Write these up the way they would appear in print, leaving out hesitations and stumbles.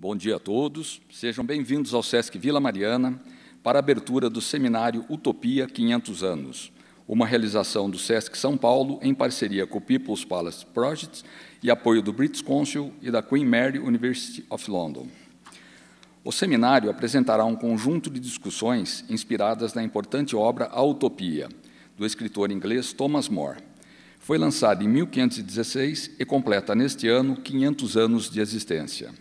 Bom dia a todos, sejam bem-vindos ao SESC Vila Mariana para a abertura do seminário Utopia 500 anos, uma realização do SESC São Paulo em parceria com o People's Palace Projects e apoio do British Council e da Queen Mary University of London. O seminário apresentará um conjunto de discussões inspiradas na importante obra A Utopia, do escritor inglês Thomas More. Foi lançado em 1516 e completa neste ano 500 anos de existência.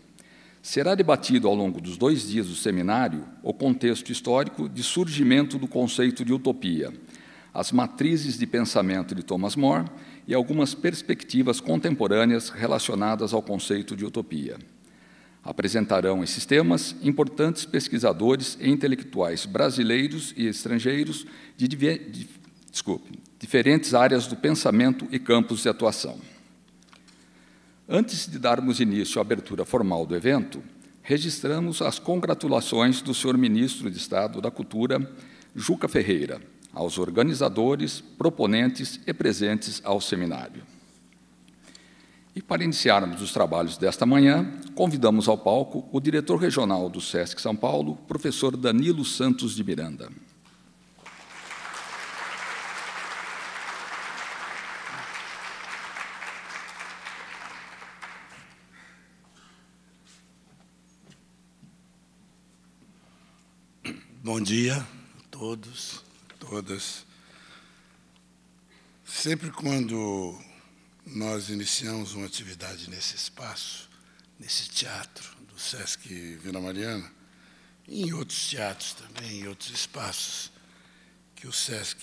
Será debatido ao longo dos 2 dias do seminário o contexto histórico de surgimento do conceito de utopia, as matrizes de pensamento de Thomas More e algumas perspectivas contemporâneas relacionadas ao conceito de utopia. Apresentarão esses temas importantes pesquisadores e intelectuais brasileiros e estrangeiros de diferentes áreas do pensamento e campos de atuação. Antes de darmos início à abertura formal do evento, registramos as congratulações do senhor Ministro de Estado da Cultura, Juca Ferreira, aos organizadores, proponentes e presentes ao seminário. E para iniciarmos os trabalhos desta manhã, convidamos ao palco o diretor regional do SESC São Paulo, professor Danilo Santos de Miranda. Bom dia a todos, todas. Sempre quando nós iniciamos uma atividade nesse espaço, nesse teatro do SESC Vila Mariana, e em outros teatros também, em outros espaços que o SESC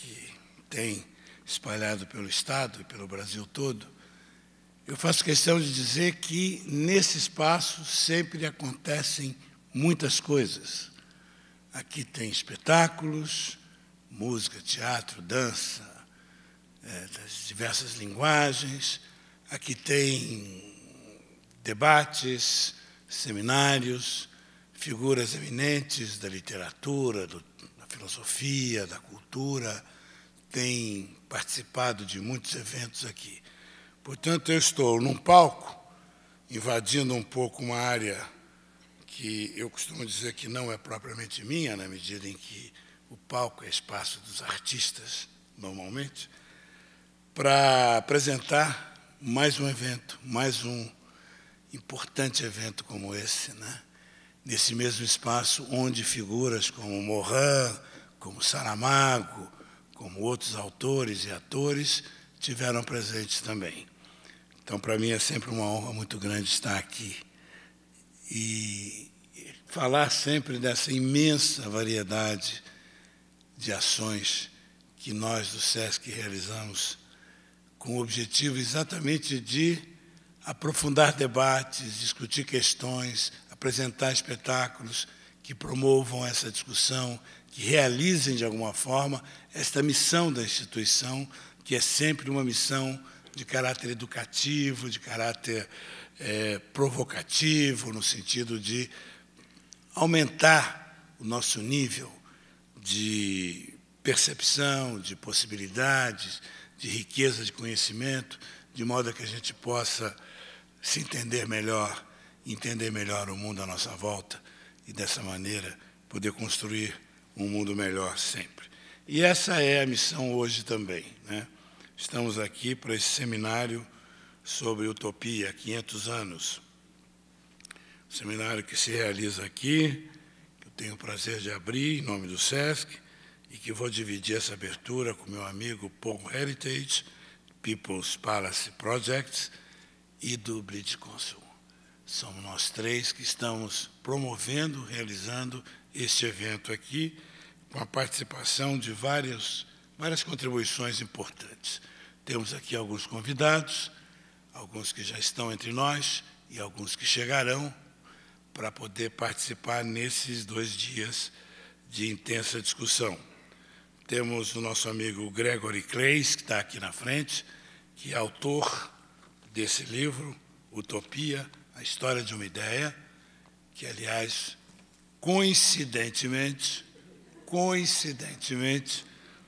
tem espalhado pelo Estado e pelo Brasil todo, eu faço questão de dizer que nesse espaço sempre acontecem muitas coisas. Aqui tem espetáculos, música, teatro, dança, das diversas linguagens, aqui tem debates, seminários, figuras eminentes da literatura, da filosofia, da cultura, tem participado de muitos eventos aqui. Portanto, eu estou num palco, invadindo um pouco uma área que eu costumo dizer que não é propriamente minha, na medida em que o palco é espaço dos artistas, normalmente, para apresentar mais um evento, mais um importante evento como esse, né? Nesse mesmo espaço onde figuras como Morin, como Saramago, como outros autores e atores tiveram presentes também. Então, para mim, é sempre uma honra muito grande estar aqui e falar sempre dessa imensa variedade de ações que nós do SESC realizamos com o objetivo exatamente de aprofundar debates, discutir questões, apresentar espetáculos que promovam essa discussão, que realizem, de alguma forma, esta missão da instituição, que é sempre uma missão de caráter educativo, de caráter provocativo, no sentido de aumentar o nosso nível de percepção, de possibilidades, de riqueza de conhecimento, de modo que a gente possa se entender melhor o mundo à nossa volta e, dessa maneira, poder construir um mundo melhor sempre. E essa é a missão hoje também, né? Estamos aqui para esse seminário sobre Utopia, 500 anos. Um seminário que se realiza aqui, que eu tenho o prazer de abrir em nome do SESC, e que vou dividir essa abertura com meu amigo Paul Heritage, People's Palace Projects e do British Council. Somos nós três que estamos promovendo, realizando este evento aqui, com a participação de várias contribuições importantes. Temos aqui alguns convidados, alguns que já estão entre nós e alguns que chegarão para poder participar nesses 2 dias de intensa discussão. Temos o nosso amigo Gregory Claeys, que está aqui na frente, que é autor desse livro, Utopia, a história de uma ideia, que, aliás, coincidentemente,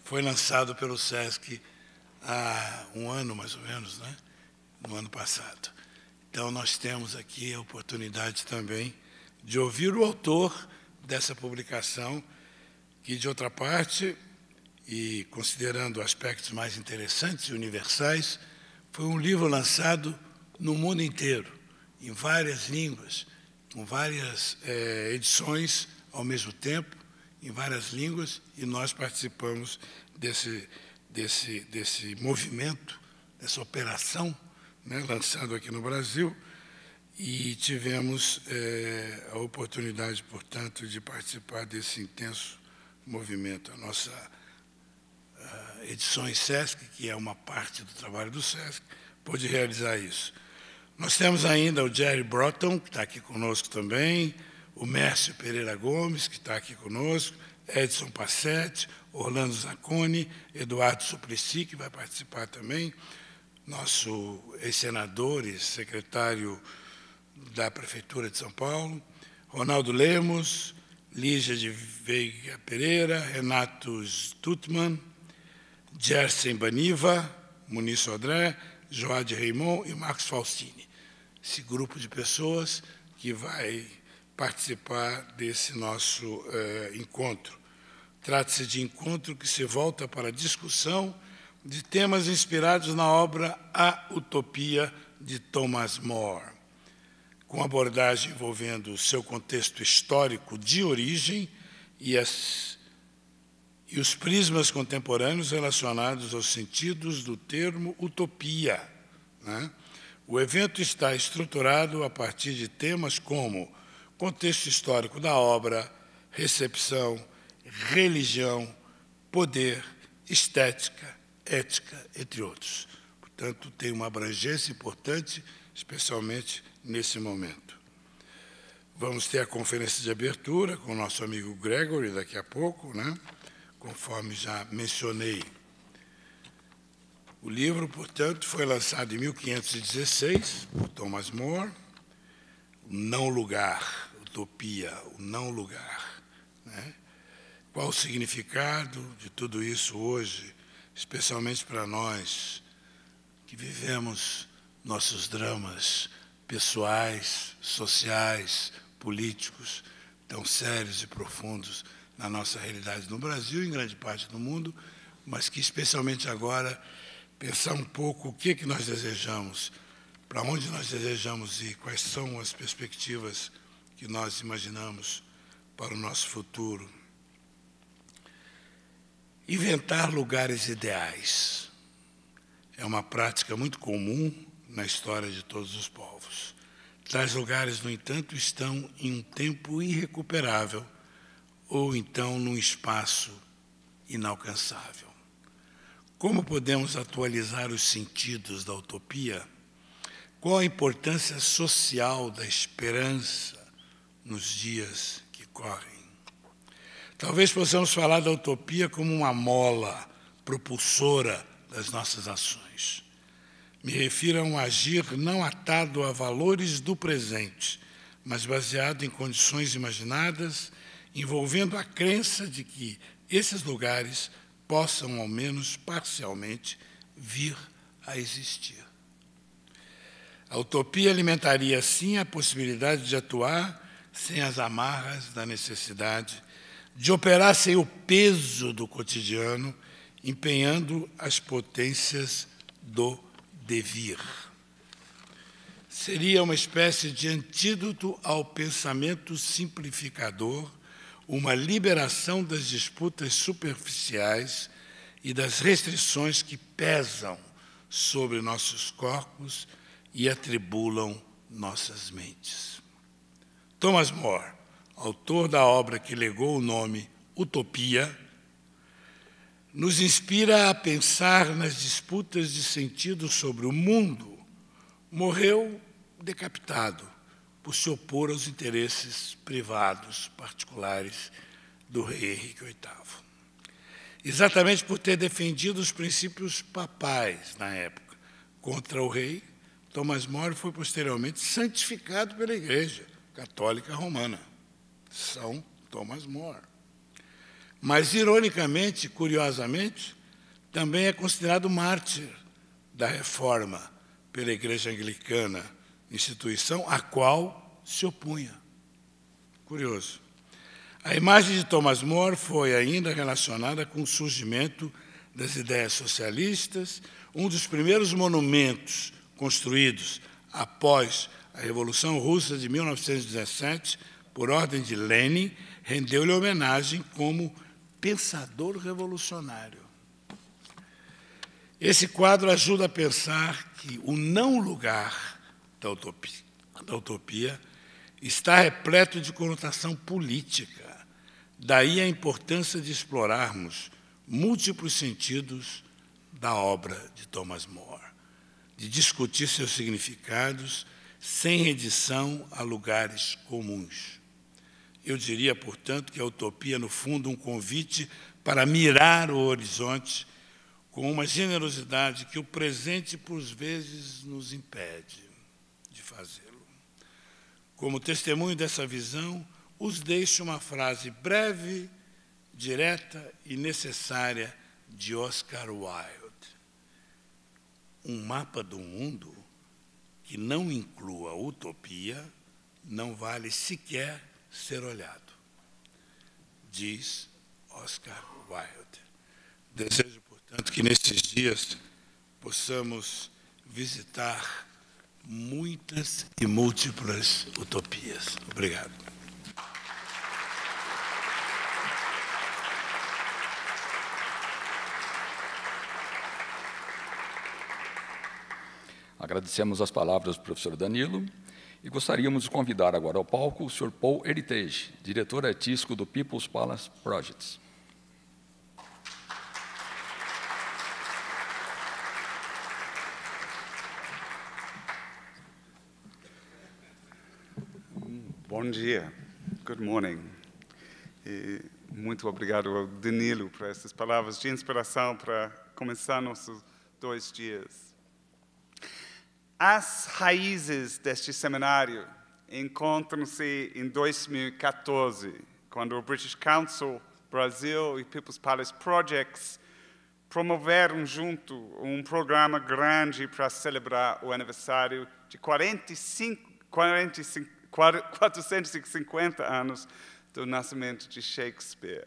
foi lançado pelo SESC há um ano, mais ou menos, né? No ano passado. Então, nós temos aqui a oportunidade também de ouvir o autor dessa publicação, que, de outra parte, e considerando aspectos mais interessantes e universais, foi um livro lançado no mundo inteiro, em várias línguas, com várias edições ao mesmo tempo, em várias línguas, e nós participamos desse movimento, dessa operação, né, lançado aqui no Brasil, e tivemos a oportunidade, portanto, de participar desse intenso movimento. A nossa Edições SESC, que é uma parte do trabalho do SESC, pôde realizar isso. Nós temos ainda o Jerry Broughton, que está aqui conosco também, o Mércio Pereira Gomes, que está aqui conosco, Edson Passetti, Orlando Zaccone, Eduardo Suplicy, que vai participar também, nosso ex-senador e secretário da Prefeitura de São Paulo, Ronaldo Lemos, Lígia de Veiga Pereira, Renato Sztutman, Gersem Baniwa, Muniz Sodré, Joad Raymond e Marcos Faustini. Esse grupo de pessoas que vai participar desse nosso encontro. Trata-se de encontro que se volta para a discussão de temas inspirados na obra A Utopia, de Thomas More, com abordagem envolvendo o seu contexto histórico de origem e os prismas contemporâneos relacionados aos sentidos do termo utopia, né? O evento está estruturado a partir de temas como contexto histórico da obra, recepção, religião, poder, estética, ética, entre outros. Portanto, tem uma abrangência importante, especialmente nesse momento. Vamos ter a conferência de abertura com o nosso amigo Gregory daqui a pouco, né? Conforme já mencionei. O livro, portanto, foi lançado em 1516, por Thomas More, O Não Lugar, Utopia, o Não Lugar, né? Qual o significado de tudo isso hoje, especialmente para nós, que vivemos nossos dramas pessoais, sociais, políticos, tão sérios e profundos, na nossa realidade no Brasil e em grande parte do mundo, mas que, especialmente agora, pensar um pouco o que é que nós desejamos, para onde nós desejamos ir, quais são as perspectivas que nós imaginamos para o nosso futuro. Inventar lugares ideais é uma prática muito comum na história de todos os povos. Tais lugares, no entanto, estão em um tempo irrecuperável, ou então num espaço inalcançável. Como podemos atualizar os sentidos da utopia? Qual a importância social da esperança nos dias que correm? Talvez possamos falar da utopia como uma mola propulsora das nossas ações. Me refiro a um agir não atado a valores do presente, mas baseado em condições imaginadas, envolvendo a crença de que esses lugares possam, ao menos parcialmente, vir a existir. A utopia alimentaria, sim, a possibilidade de atuar sem as amarras da necessidade, de operar sem o peso do cotidiano, empenhando as potências do devir. Seria uma espécie de antídoto ao pensamento simplificador, uma liberação das disputas superficiais e das restrições que pesam sobre nossos corpos e atribulam nossas mentes. Thomas More, autor da obra que legou o nome Utopia, nos inspira a pensar nas disputas de sentido sobre o mundo. Morreu decapitado por se opor aos interesses privados, particulares, do rei Henrique VIII. Exatamente por ter defendido os princípios papais, na época, contra o rei, Thomas More foi posteriormente santificado pela Igreja Católica Romana, São Thomas More. Mas, ironicamente, curiosamente, também é considerado mártir da Reforma pela Igreja Anglicana, instituição a qual se opunha. Curioso. A imagem de Thomas More foi ainda relacionada com o surgimento das ideias socialistas. Um dos primeiros monumentos construídos após a Revolução Russa de 1917, por ordem de Lenin, rendeu-lhe homenagem como pensador revolucionário. Esse quadro ajuda a pensar que o não lugar da utopia está repleto de conotação política. Daí a importância de explorarmos múltiplos sentidos da obra de Thomas More, de discutir seus significados sem redição a lugares comuns. Eu diria, portanto, que a utopia, no fundo, é um convite para mirar o horizonte com uma generosidade que o presente, por vezes, nos impede de fazê-lo. Como testemunho dessa visão, os deixo uma frase breve, direta e necessária de Oscar Wilde. Um mapa do mundo que não inclua utopia não vale sequer ser olhado, diz Oscar Wilde. Desejo, portanto, que nesses dias possamos visitar muitas e múltiplas utopias. Obrigado. Agradecemos as palavras do professor Danilo e gostaríamos de convidar agora ao palco o Sr. Paul Heritage, diretor artístico do People's Palace Projects. Bom dia. Good morning. E muito obrigado ao Danilo por essas palavras de inspiração para começar nossos 2 dias. As raízes deste seminário encontram-se em 2014, quando o British Council Brasil e People's Palace Projects promoveram junto um programa grande para celebrar o aniversário de 450 anos do nascimento de Shakespeare.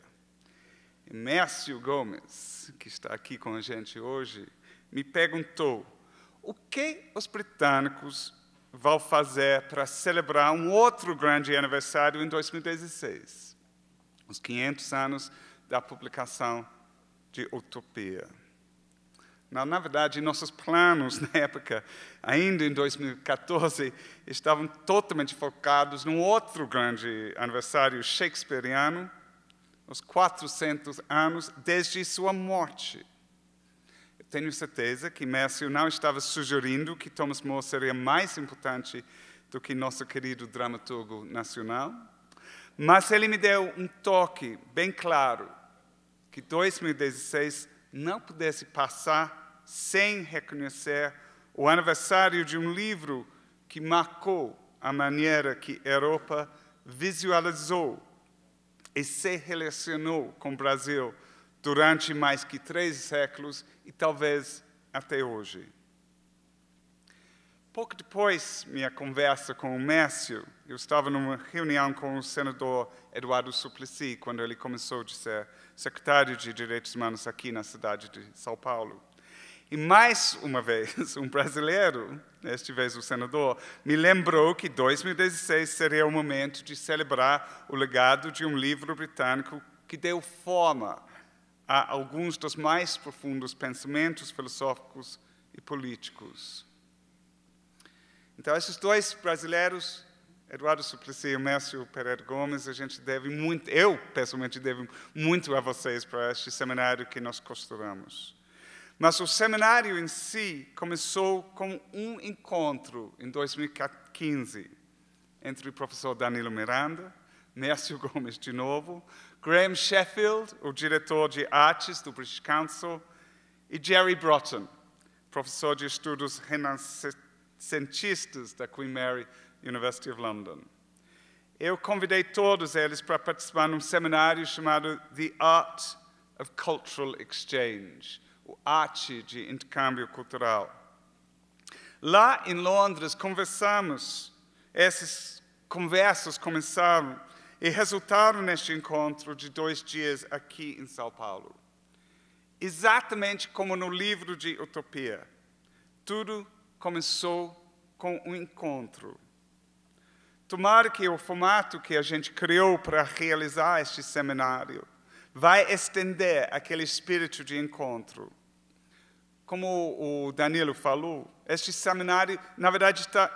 E Mércio Gomes, que está aqui com a gente hoje, me perguntou: o que os britânicos vão fazer para celebrar um outro grande aniversário em 2016? Os 500 anos da publicação de Utopia. Na verdade, nossos planos na época, ainda em 2014, estavam totalmente focados num outro grande aniversário shakespeariano, os 400 anos desde sua morte. Tenho certeza que Mércio não estava sugerindo que Thomas More seria mais importante do que nosso querido dramaturgo nacional, mas ele me deu um toque bem claro que 2016 não pudesse passar sem reconhecer o aniversário de um livro que marcou a maneira que a Europa visualizou e se relacionou com o Brasil durante mais que 3 séculos e talvez até hoje. Pouco depois da minha conversa com o Mércio, eu estava numa reunião com o senador Eduardo Suplicy, quando ele começou a ser secretário de Direitos Humanos aqui na cidade de São Paulo. E mais uma vez, um brasileiro, desta vez o senador, me lembrou que 2016 seria o momento de celebrar o legado de um livro britânico que deu forma a alguns dos mais profundos pensamentos filosóficos e políticos. Então, esses 2 brasileiros, Eduardo Suplicy e Mércio Pereira Gomes, a gente deve muito, eu pessoalmente devo muito a vocês para este seminário que nós costuramos. Mas o seminário em si começou com um encontro em 2015 entre o professor Danilo Miranda, Mércio Gomes de novo, Graham Sheffield, o diretor de artes do British Council, e Jerry Broughton, professor de estudos renascentistas da Queen Mary University of London. Eu convidei todos eles para participar num seminário chamado The Art of Cultural Exchange, o arte de intercâmbio cultural. Lá em Londres, conversamos, essas conversas começaram e resultaram neste encontro de 2 dias aqui em São Paulo. Exatamente como no livro de Utopia, tudo começou com um encontro. Tomara que o formato que a gente criou para realizar este seminário vai estender aquele espírito de encontro. Como o Danilo falou, este seminário, na verdade, está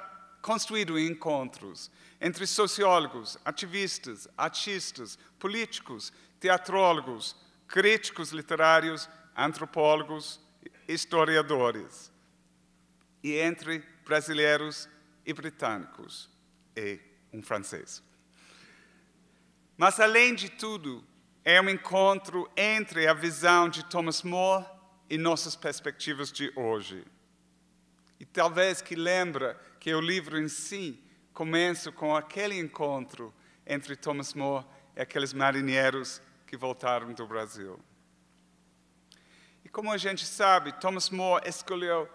construído em encontros entre sociólogos, ativistas, artistas, políticos, teatrólogos, críticos literários, antropólogos, historiadores, e entre brasileiros e britânicos. E um francês. Mas, além de tudo, é um encontro entre a visão de Thomas More e nossas perspectivas de hoje. E talvez que lembra que o livro em si começa com aquele encontro entre Thomas More e aqueles marinheiros que voltaram do Brasil. E como a gente sabe, Thomas More escolheu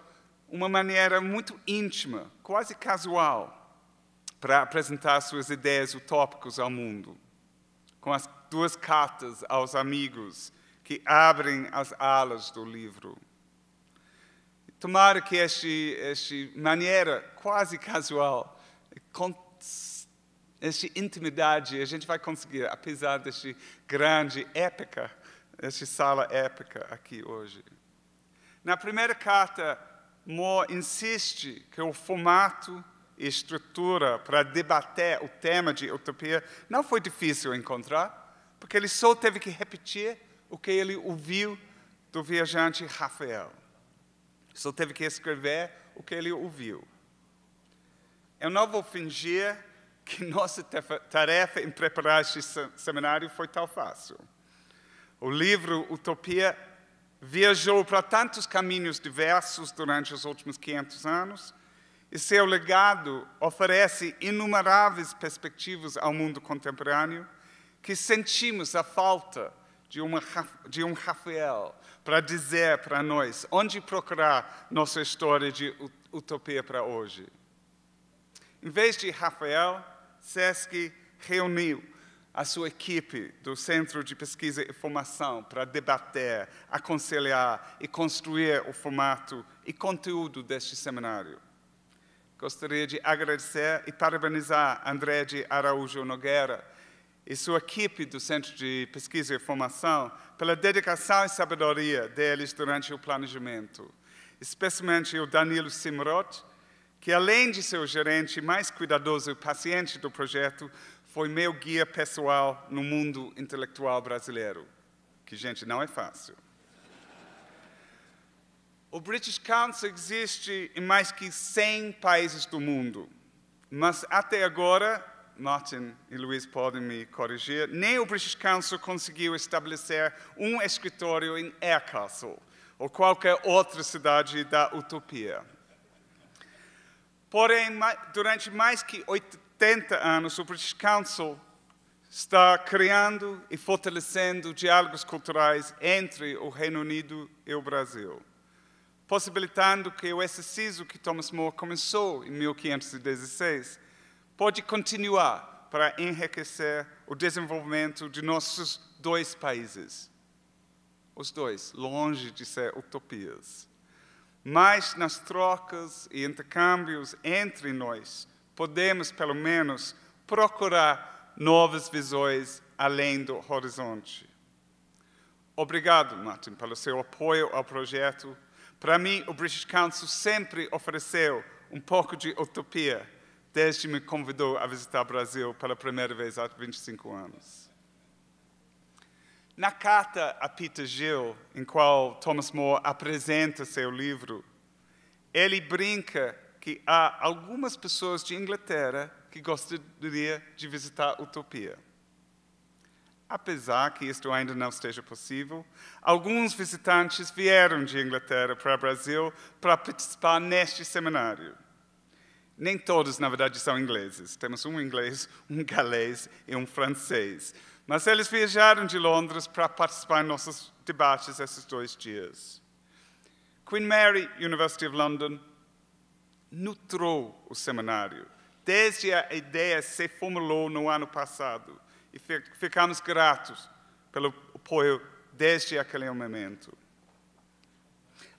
uma maneira muito íntima, quase casual, para apresentar suas ideias utópicas ao mundo, com as 2 cartas aos amigos que abrem as alas do livro. Tomara que esta maneira quase casual, com esta intimidade, a gente vai conseguir, apesar desta grande épica, esta sala épica aqui hoje. Na primeira carta, More insiste que o formato estrutura para debater o tema de Utopia não foi difícil encontrar, porque ele só teve que repetir o que ele ouviu do viajante Rafael. Só teve que escrever o que ele ouviu. Eu não vou fingir que nossa tarefa em preparar este seminário foi tão fácil. O livro Utopia viajou para tantos caminhos diversos durante os últimos 500 anos, e seu legado oferece inumeráveis perspectivas ao mundo contemporâneo que sentimos a falta de um Rafael para dizer para nós onde procurar nossa história de utopia para hoje. Em vez de Rafael, SESC reuniu a sua equipe do Centro de Pesquisa e Formação para debater, aconselhar e construir o formato e conteúdo deste seminário. Gostaria de agradecer e parabenizar André de Araújo Nogueira e sua equipe do Centro de Pesquisa e Formação pela dedicação e sabedoria deles durante o planejamento, especialmente o Danilo Simrot, que, além de ser o gerente mais cuidadoso e paciente do projeto, foi meu guia pessoal no mundo intelectual brasileiro, que, gente, não é fácil. O British Council existe em mais que 100 países do mundo, mas até agora, Martin e Luiz podem me corrigir, nem o British Council conseguiu estabelecer um escritório em Aircastle ou qualquer outra cidade da utopia. Porém, durante mais que 80 anos, o British Council está criando e fortalecendo diálogos culturais entre o Reino Unido e o Brasil, possibilitando que o exercício que Thomas More começou em 1516 pode continuar para enriquecer o desenvolvimento de nossos 2 países. Os 2, longe de ser utopias. Mas nas trocas e intercâmbios entre nós, podemos, pelo menos, procurar novas visões além do horizonte. Obrigado, Martin, pelo seu apoio ao projeto. Para mim, o British Council sempre ofereceu um pouco de utopia, desde que me convidou a visitar o Brasil pela primeira vez há 25 anos. Na carta a Peter Gill, em qual Thomas More apresenta seu livro, ele brinca que há algumas pessoas de Inglaterra que gostariam de visitar a utopia. Apesar que isto ainda não esteja possível, alguns visitantes vieram de Inglaterra para o Brasil para participar neste seminário. Nem todos, na verdade, são ingleses. Temos um inglês, um galês e um francês. Mas eles viajaram de Londres para participar em nossos debates esses 2 dias. Queen Mary University of London nutrou o seminário, desde a ideia se formulou no ano passado, e ficamos gratos pelo apoio desde aquele momento.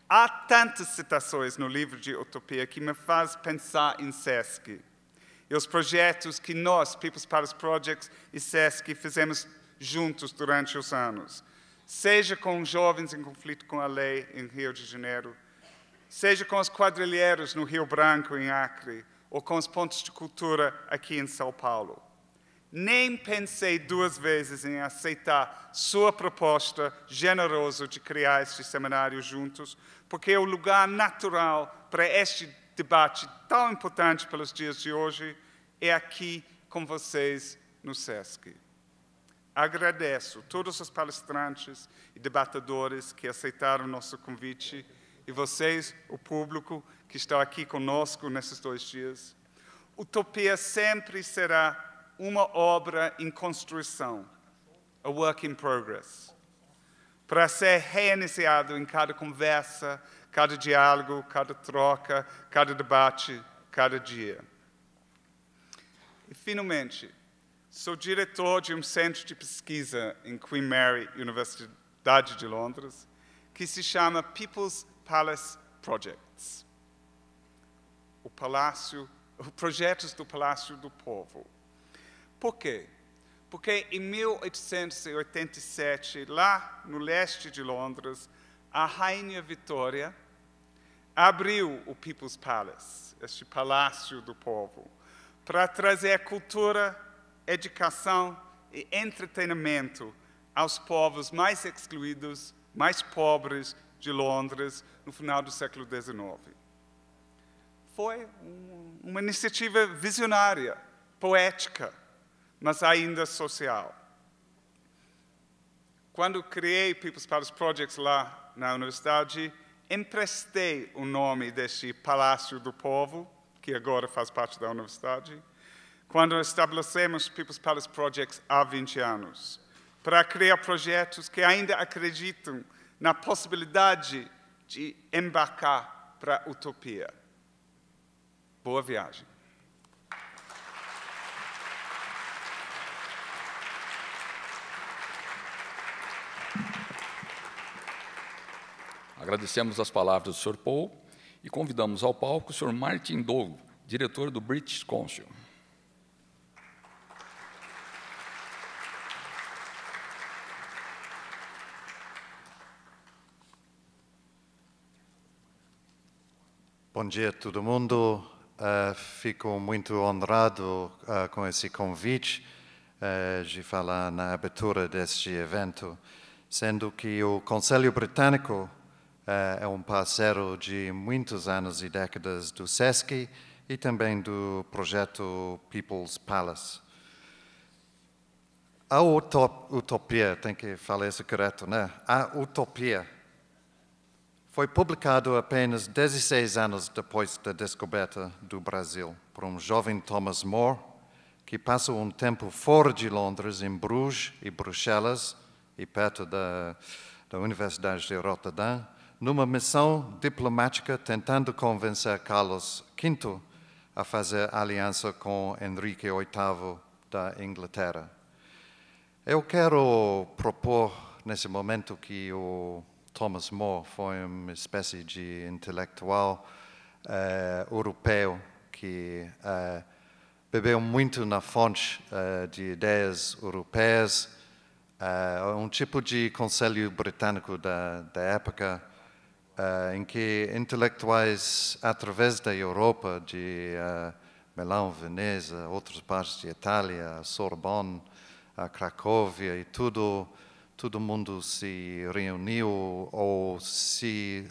Há tantas citações no livro de Utopia que me faz pensar em SESC e os projetos que nós, People's Palace Projects e SESC, fizemos juntos durante os anos, seja com jovens em conflito com a lei em Rio de Janeiro, seja com os quadrilheiros no Rio Branco, em Acre, ou com os pontos de cultura aqui em São Paulo. Nem pensei duas vezes em aceitar sua proposta generosa de criar este seminário juntos, porque é o lugar natural para este debate tão importante pelos dias de hoje é aqui com vocês no SESC. Agradeço todos os palestrantes e debatedores que aceitaram nosso convite e vocês, o público, que está aqui conosco nesses dois dias. Utopia sempre será uma obra em construção, a work in progress, para ser reiniciado em cada conversa, cada diálogo, cada troca, cada debate, cada dia. E, finalmente, sou diretor de um centro de pesquisa em Queen Mary University de Londres, que se chama People's Palace Projects, projetos do Palácio do Povo. Por quê? Porque em 1887, lá no leste de Londres, a Rainha Vitória abriu o People's Palace, este Palácio do Povo, para trazer cultura, educação e entretenimento aos povos mais excluídos, mais pobres de Londres, no final do século XIX. Foi uma iniciativa visionária, poética, mas ainda social. Quando criei People's Palace Projects lá na universidade, emprestei o nome deste Palácio do Povo, que agora faz parte da universidade, quando estabelecemos People's Palace Projects há 20 anos, para criar projetos que ainda acreditam na possibilidade de embarcar para a utopia. Boa viagem. Agradecemos as palavras do Sr. Paul e convidamos ao palco o Sr. Martin Dogo, diretor do British Council. Bom dia a todo mundo. Fico muito honrado com esse convite de falar na abertura deste evento, sendo que o Conselho Britânico é um parceiro de muitos anos e décadas do SESC e também do projeto People's Palace. A Utopia, tem que falar isso correto, né? A Utopia foi publicado apenas 16 anos depois da descoberta do Brasil por um jovem Thomas More, que passou um tempo fora de Londres, em Bruges e Bruxelas, e perto da Universidade de Rotterdam, numa missão diplomática tentando convencer Carlos V a fazer aliança com Henrique VIII da Inglaterra. Eu quero propor, nesse momento, que o Thomas More foi uma espécie de intelectual europeu que bebeu muito na fonte de ideias europeias, um tipo de conselho britânico da época, em que intelectuais, através da Europa, de Milão, Veneza, outras partes de Itália, Sorbonne, Cracóvia e tudo, todo mundo se reuniu ou se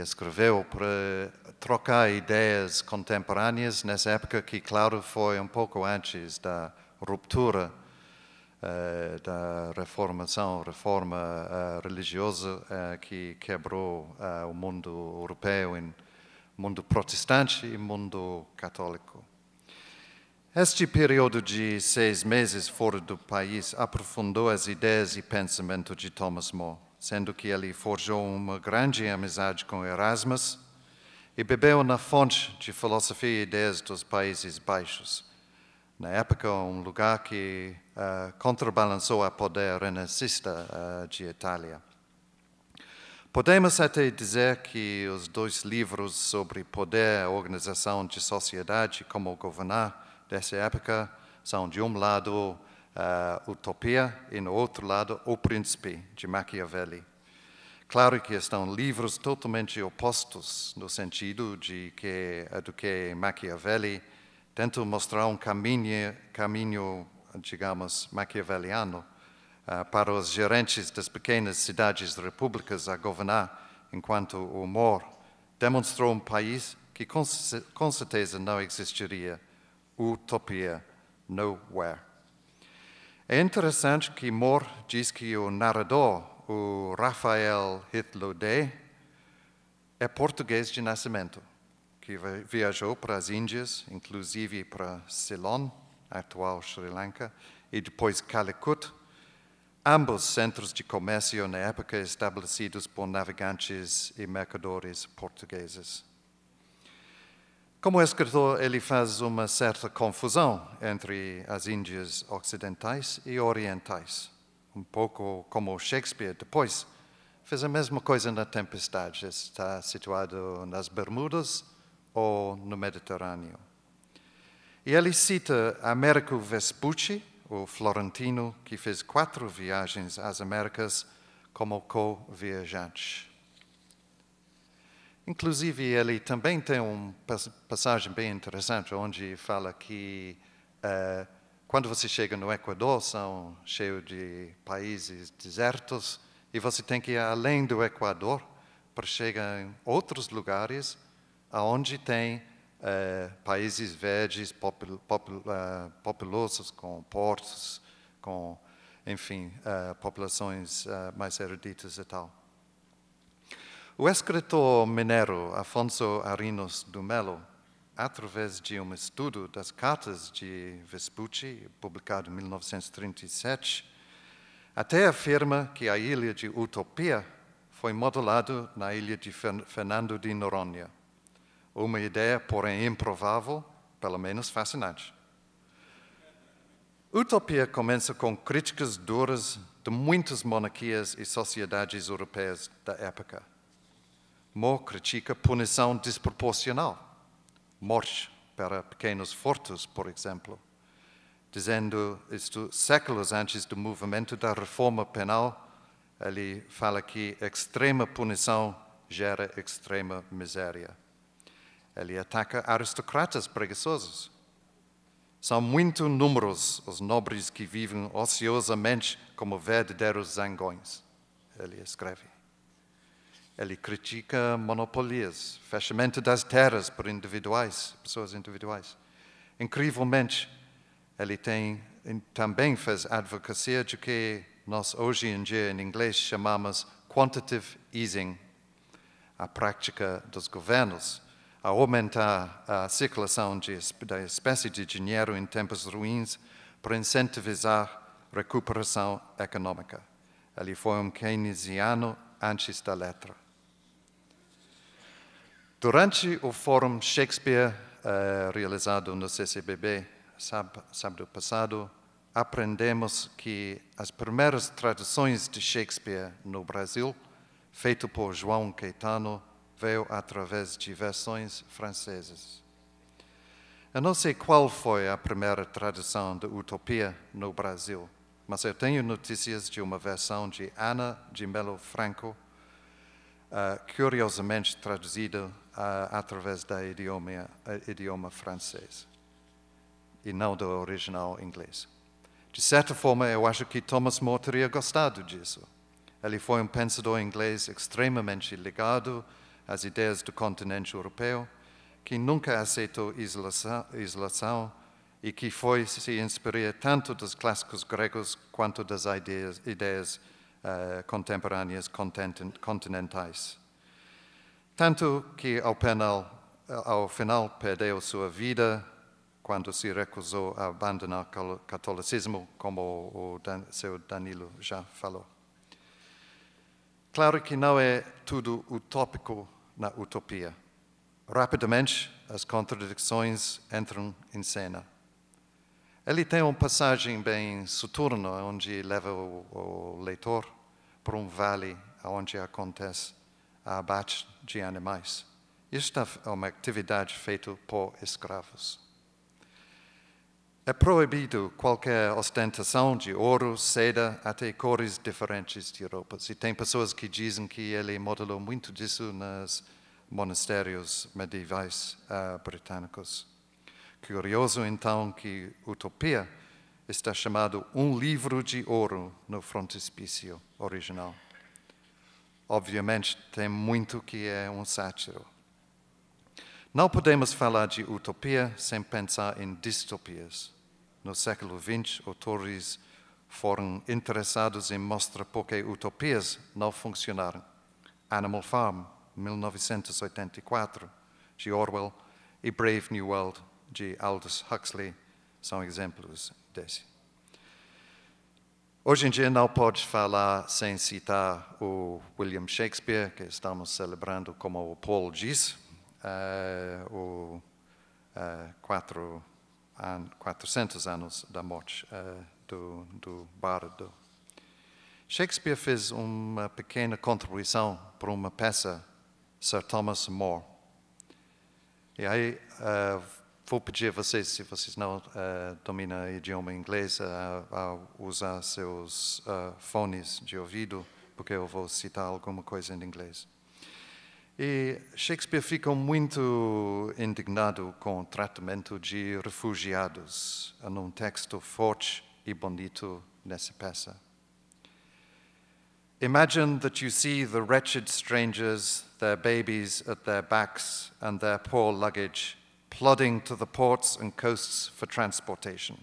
escreveu para trocar ideias contemporâneas nessa época que, claro, foi um pouco antes da ruptura da reforma religiosa que quebrou o mundo europeu em mundo protestante e mundo católico. Este período de 6 meses fora do país aprofundou as ideias e pensamento de Thomas More, sendo que ele forjou uma grande amizade com Erasmus e bebeu na fonte de filosofia e ideias dos Países Baixos, na época, um lugar que contrabalançou a poder renascista de Itália. Podemos até dizer que os dois livros sobre poder, organização de sociedade, como governar dessa época, são, de um lado, Utopia, e, no outro lado, O Príncipe, de Machiavelli. Claro que estão livros totalmente opostos, no sentido de que, Machiavelli tenta mostrar um caminho digamos, maquiaveliano, para os gerentes das pequenas cidades repúblicas a governar, enquanto o More demonstrou um país que com certeza não existiria, utopia nowhere. É interessante que More diz que o narrador, o Rafael Hitlode, é português de nascimento, que viajou para as Índias, inclusive para Ceylon, atual Sri Lanka, e depois Calicut, ambos centros de comércio na época estabelecidos por navegantes e mercadores portugueses. Como escritor, ele faz uma certa confusão entre as Índias ocidentais e orientais, um pouco como Shakespeare depois fez a mesma coisa na Tempestade, está situado nas Bermudas ou no Mediterrâneo. E ele cita Américo Vespucci, o florentino que fez 4 viagens às Américas como co-viajante. Inclusive, ele também tem uma passagem bem interessante, onde fala que quando você chega no Equador, são cheios de países desertos, e você tem que ir além do Equador para chegar em outros lugares onde tem países verdes, populosos, com portos, com, enfim, populações mais eruditas e tal. O escritor mineiro Afonso Arinos do Melo, através de um estudo das cartas de Vespucci, publicado em 1937, até afirma que a ilha de Utopia foi modelada na ilha de Fernando de Noronha. Uma ideia, porém, improvável, pelo menos fascinante. Utopia começa com críticas duras de muitas monarquias e sociedades europeias da época. More critica punição desproporcional, morte para pequenos furtos, por exemplo, dizendo isto séculos antes do movimento da reforma penal. Ele fala que extrema punição gera extrema miséria. Ele ataca aristocratas preguiçosos. São muito numerosos os nobres que vivem ociosamente como verdadeiros zangões, ele escreve. Ele critica monopolias, fechamento das terras por individuais, pessoas individuais. Incrivelmente, ele também faz advocacia de que nós hoje em dia em inglês chamamos quantitative easing, a prática dos governos a aumentar a circulação da espécie de dinheiro em tempos ruins para incentivizar recuperação econômica. Ele foi um keynesiano antes da letra. Durante o Fórum Shakespeare, realizado no CCBB, sábado passado, aprendemos que as primeiras traduções de Shakespeare no Brasil, feito por João Caetano, veio através de versões francesas. Eu não sei qual foi a primeira tradução de Utopia no Brasil, mas eu tenho notícias de uma versão de Ana de Melo Franco, curiosamente traduzida através da idioma francês, e não do original inglês. De certa forma, eu acho que Thomas More teria gostado disso. Ele foi um pensador inglês extremamente ligado as ideias do continente europeu, que nunca aceitou isolação e que foi se inspirar tanto dos clássicos gregos quanto das ideias contemporâneas continentais. Tanto que, ao final, perdeu sua vida quando se recusou a abandonar o catolicismo, como seu Danilo já falou. Claro que não é tudo utópico na utopia. Rapidamente, as contradições entram em cena. Ele tem uma passagem bem soturna, onde leva o leitor para um vale onde acontece a abate de animais. Isto é uma atividade feita por escravos. É proibido qualquer ostentação de ouro, seda, até cores diferentes de roupas. E tem pessoas que dizem que ele modelou muito disso nos monastérios medievais britânicos. Curioso, então, que Utopia está chamado um livro de ouro no frontispício original. Obviamente, tem muito que é um sátiro. Não podemos falar de utopia sem pensar em distopias. No século XX, autores foram interessados em mostrar por que utopias não funcionaram. Animal Farm, 1984, de Orwell, e Brave New World, de Aldous Huxley, são exemplos desse. Hoje em dia não pode falar sem citar o William Shakespeare, que estamos celebrando, como o Paul diz, 400 anos da morte do bardo. Shakespeare fez uma pequena contribuição para uma peça, Sir Thomas More. E aí vou pedir a vocês, se vocês não dominam o idioma inglês, a usar seus fones de ouvido, porque eu vou citar alguma coisa em inglês. E Shakespeare ficou muito indignado com o tratamento de refugiados, num texto forte e bonito nessa peça. Imagine that you see the wretched strangers, their babies at their backs and their poor luggage, plodding to the ports and coasts for transportation.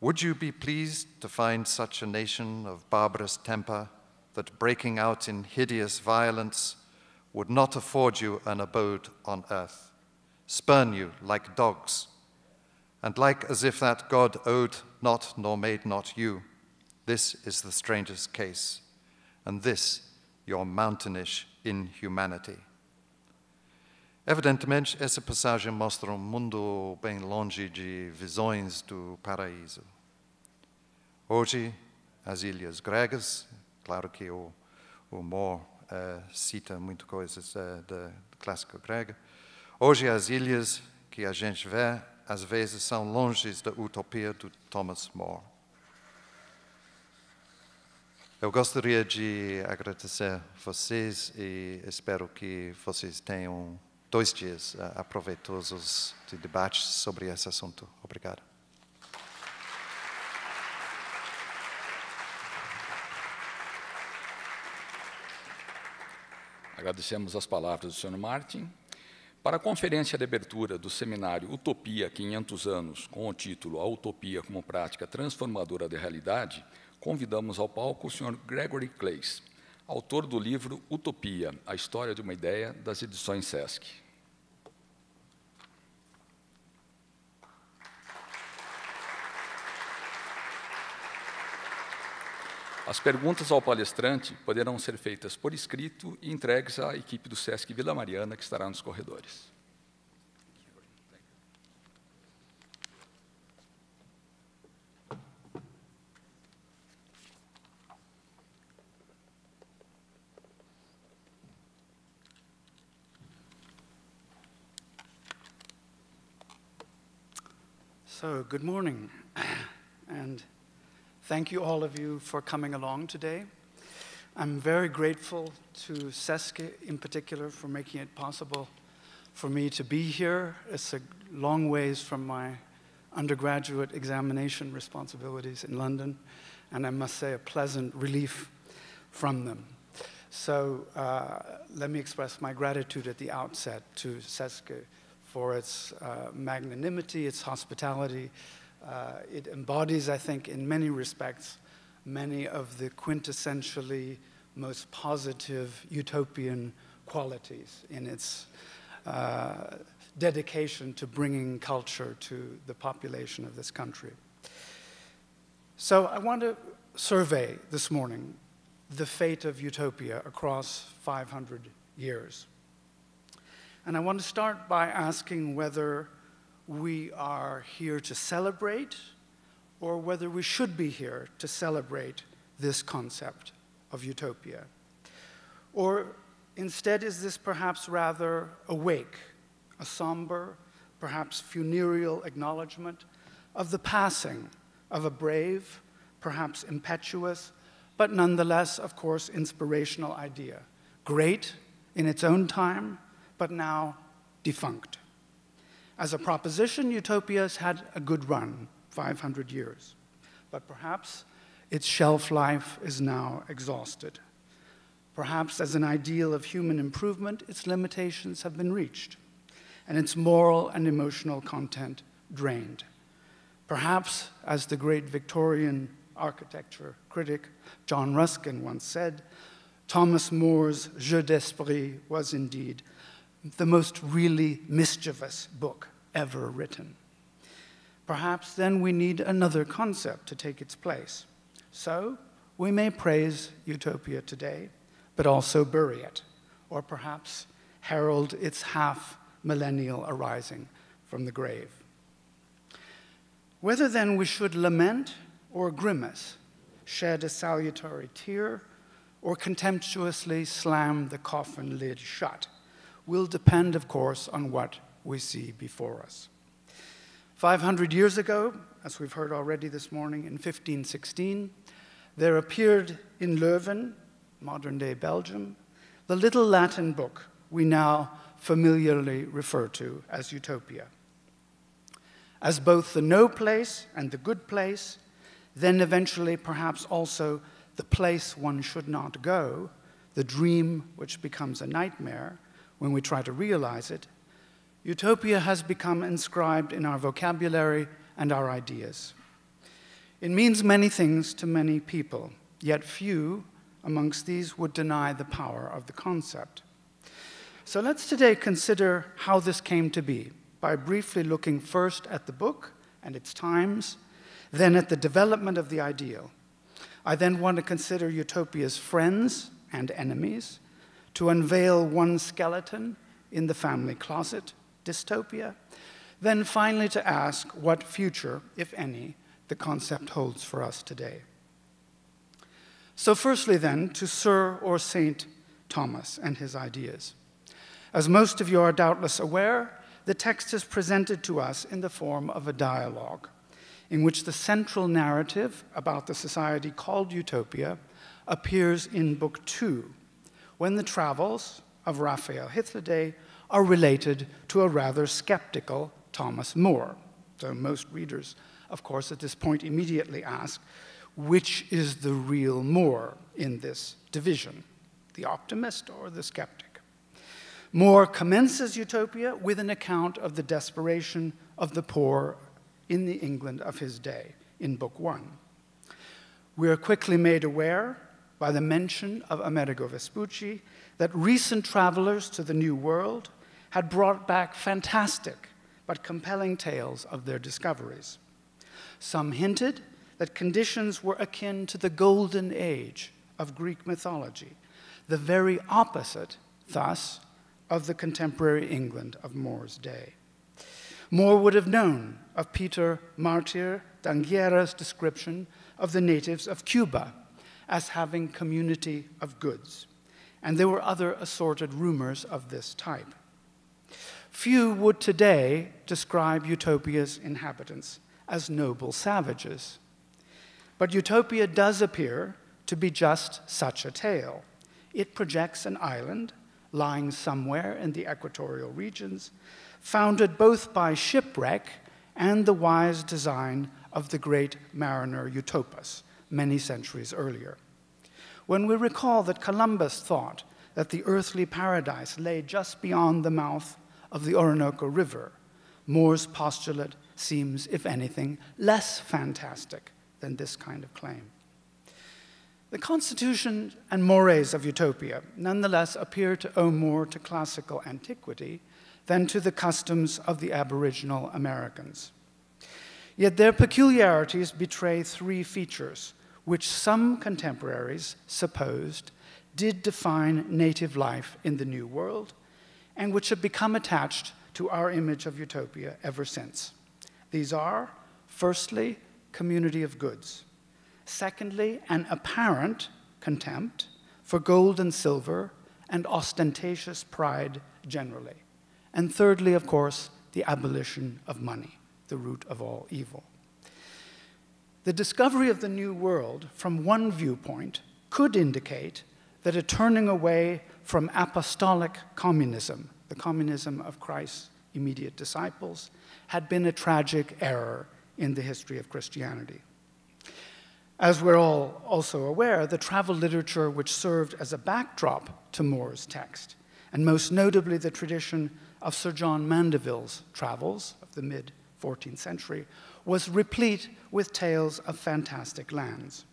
Would you be pleased to find such a nation of barbarous temper that breaking out in hideous violence would not afford you an abode on earth, spurn you like dogs, and like as if that God owed not nor made not you. This is the stranger's case, and this your mountainish inhumanity. Evidentemente, essa passagem mostra mundo bem longe de visões do paraíso. Hoje, as ilhas gregas, claro que o More cita muitas coisas da clássica grega. Hoje, as ilhas que a gente vê, às vezes, são longe da utopia do Thomas More. Eu gostaria de agradecer vocês e espero que vocês tenham 2 dias aproveitosos de debates sobre esse assunto. Obrigado. Agradecemos as palavras do Sr. Martin. Para a conferência de abertura do seminário Utopia 500 anos, com o título A Utopia como Prática Transformadora da Realidade, convidamos ao palco o Sr. Gregory Claeys, autor do livro Utopia, a História de uma Ideia, das edições SESC. As perguntas ao palestrante poderão ser feitas por escrito e entregues à equipe do SESC Vila Mariana, que estará nos corredores. So, good morning. And thank you, all of you, for coming along today. I'm very grateful to SESC in particular for making it possible for me to be here. It's a long ways from my undergraduate examination responsibilities in London, and I must say a pleasant relief from them. So let me express my gratitude at the outset to SESC for its magnanimity, its hospitality. It embodies, I think, in many respects, many of the quintessentially most positive utopian qualities in its dedication to bringing culture to the population of this country. So I want to survey this morning the fate of utopia across 500 years. And I want to start by asking whether we are here to celebrate or whether we should be here to celebrate this concept of utopia. Or instead, is this perhaps rather awake, a somber, perhaps funereal acknowledgement of the passing of a brave, perhaps impetuous, but nonetheless, of course, inspirational idea. Great in its own time, but now defunct. As a proposition, utopias had a good run, 500 years, but perhaps its shelf life is now exhausted. Perhaps as an ideal of human improvement, its limitations have been reached, and its moral and emotional content drained. Perhaps, as the great Victorian architecture critic John Ruskin once said, Thomas More's Jeu d'Esprit was indeed the most really mischievous book ever written. Perhaps then we need another concept to take its place. So we may praise utopia today, but also bury it, or perhaps herald its half-millennial arising from the grave. Whether then we should lament or grimace, shed a salutary tear, or contemptuously slam the coffin lid shut, will depend, of course, on what we see before us. 500 years ago, as we've heard already this morning, in 1516, there appeared in Leuven, modern-day Belgium, the little Latin book we now familiarly refer to as Utopia. As both the no place and the good place, then eventually perhaps also the place one should not go, the dream which becomes a nightmare when we try to realize it, utopia has become inscribed in our vocabulary and our ideas. It means many things to many people, yet few amongst these would deny the power of the concept. So let's today consider how this came to be by briefly looking first at the book and its times, then at the development of the ideal. I then want to consider utopia's friends and enemies, to unveil one skeleton in the family closet, dystopia, then finally to ask what future, if any, the concept holds for us today. So firstly then, to Sir or Saint Thomas and his ideas. As most of you are doubtless aware, the text is presented to us in the form of a dialogue, in which the central narrative about the society called Utopia appears in Book 2, when the travels of Rafael Hitlode are related to a rather skeptical Thomas More. So most readers, of course, at this point immediately ask, which is the real More in this division, the optimist or the skeptic? More commences Utopia with an account of the desperation of the poor in the England of his day, in Book 1. We are quickly made aware, by the mention of Amerigo Vespucci, that recent travelers to the New World had brought back fantastic but compelling tales of their discoveries. Some hinted that conditions were akin to the golden age of Greek mythology, the very opposite, thus, of the contemporary England of More's day. More would have known of Peter Martyr d'Anghiera's description of the natives of Cuba as having community of goods, and there were other assorted rumors of this type. Few would today describe Utopia's inhabitants as noble savages, but Utopia does appear to be just such a tale. It projects an island lying somewhere in the equatorial regions, founded both by shipwreck and the wise design of the great mariner Eutopus many centuries earlier. When we recall that Columbus thought that the earthly paradise lay just beyond the mouth of the Orinoco River, More's postulate seems, if anything, less fantastic than this kind of claim. The constitution and mores of Utopia nonetheless appear to owe more to classical antiquity than to the customs of the Aboriginal Americans. Yet their peculiarities betray three features, which some contemporaries supposed did define native life in the New World, and which have become attached to our image of utopia ever since. These are, firstly, community of goods. Secondly, an apparent contempt for gold and silver and ostentatious pride generally. And thirdly, of course, the abolition of money, the root of all evil. The discovery of the New World from one viewpoint could indicate that a turning away from apostolic communism, the communism of Christ's immediate disciples, had been a tragic error in the history of Christianity. As we're all also aware, the travel literature which served as a backdrop to More's text, and most notably the tradition of Sir John Mandeville's travels of the mid-14th century, was replete with tales of fantastic lands.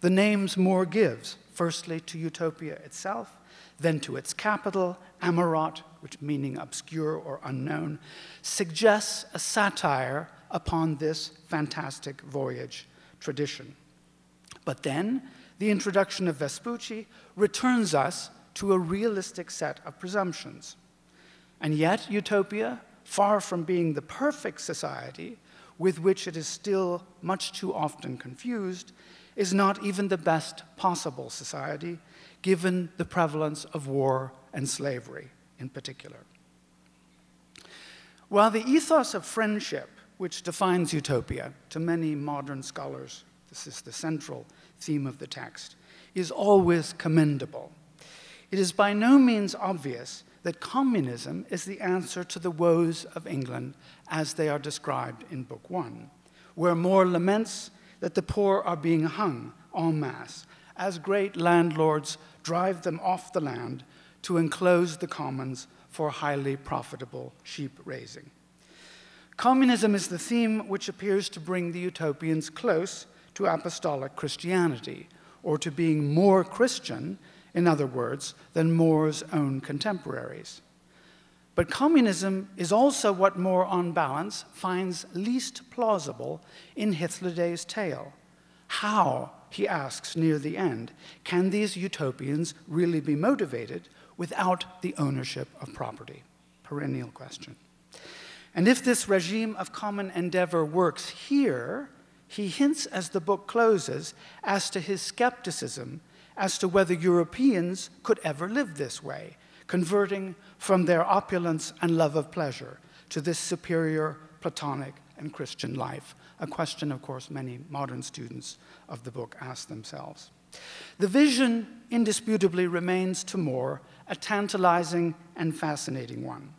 The names More gives, firstly to Utopia itself, then to its capital, Amarot, which meaning obscure or unknown, suggests a satire upon this fantastic voyage tradition. But then, the introduction of Vespucci returns us to a realistic set of presumptions. And yet, Utopia, far from being the perfect society, with which it is still much too often confused, is not even the best possible society, given the prevalence of war and slavery in particular. While the ethos of friendship, which defines utopia, to many modern scholars, this is the central theme of the text, is always commendable, it is by no means obvious that communism is the answer to the woes of England as they are described in Book One, where More laments that the poor are being hung en masse as great landlords drive them off the land to enclose the commons for highly profitable sheep raising. Communism is the theme which appears to bring the utopians close to apostolic Christianity, or to being more Christian, in other words, than More's own contemporaries. But communism is also what More, on balance, finds least plausible in Hitler's tale. How, he asks near the end, can these utopians really be motivated without the ownership of property? Perennial question. And if this regime of common endeavor works here, he hints as the book closes as to his skepticism as to whether Europeans could ever live this way, converting from their opulence and love of pleasure to this superior Platonic and Christian life, a question, of course, many modern students of the book ask themselves. The vision indisputably remains to More a tantalizing and fascinating one.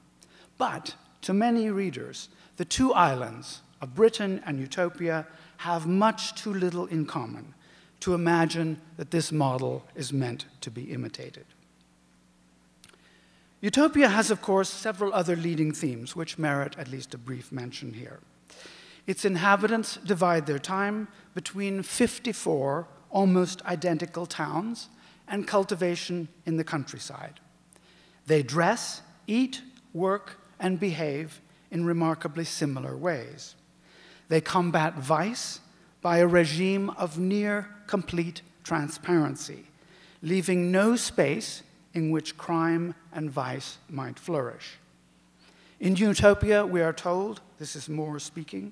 But to many readers, the two islands of Britain and Utopia have much too little in common to imagine that this model is meant to be imitated. Utopia has, of course, several other leading themes, which merit at least a brief mention here. Its inhabitants divide their time between 54 almost identical towns and cultivation in the countryside. They dress, eat, work, and behave in remarkably similar ways. They combat vice by a regime of near-complete transparency, leaving no space in which crime and vice might flourish. In Utopia, we are told, this is More speaking,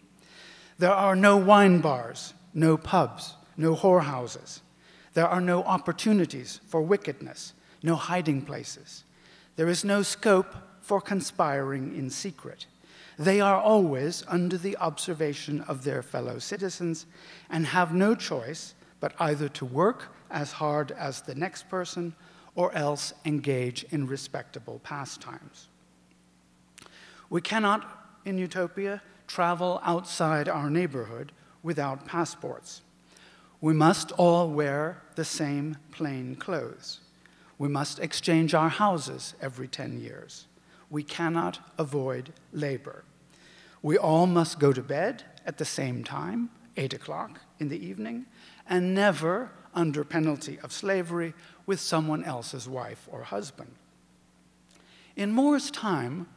there are no wine bars, no pubs, no whorehouses. There are no opportunities for wickedness, no hiding places. There is no scope for conspiring in secret. They are always under the observation of their fellow citizens and have no choice but either to work as hard as the next person or else engage in respectable pastimes. We cannot, in Utopia, travel outside our neighborhood without passports. We must all wear the same plain clothes. We must exchange our houses every 10 years. We cannot avoid labor. We all must go to bed at the same time, 8 o'clock in the evening, and never, under penalty of slavery, with someone else's wife or husband. In More's time,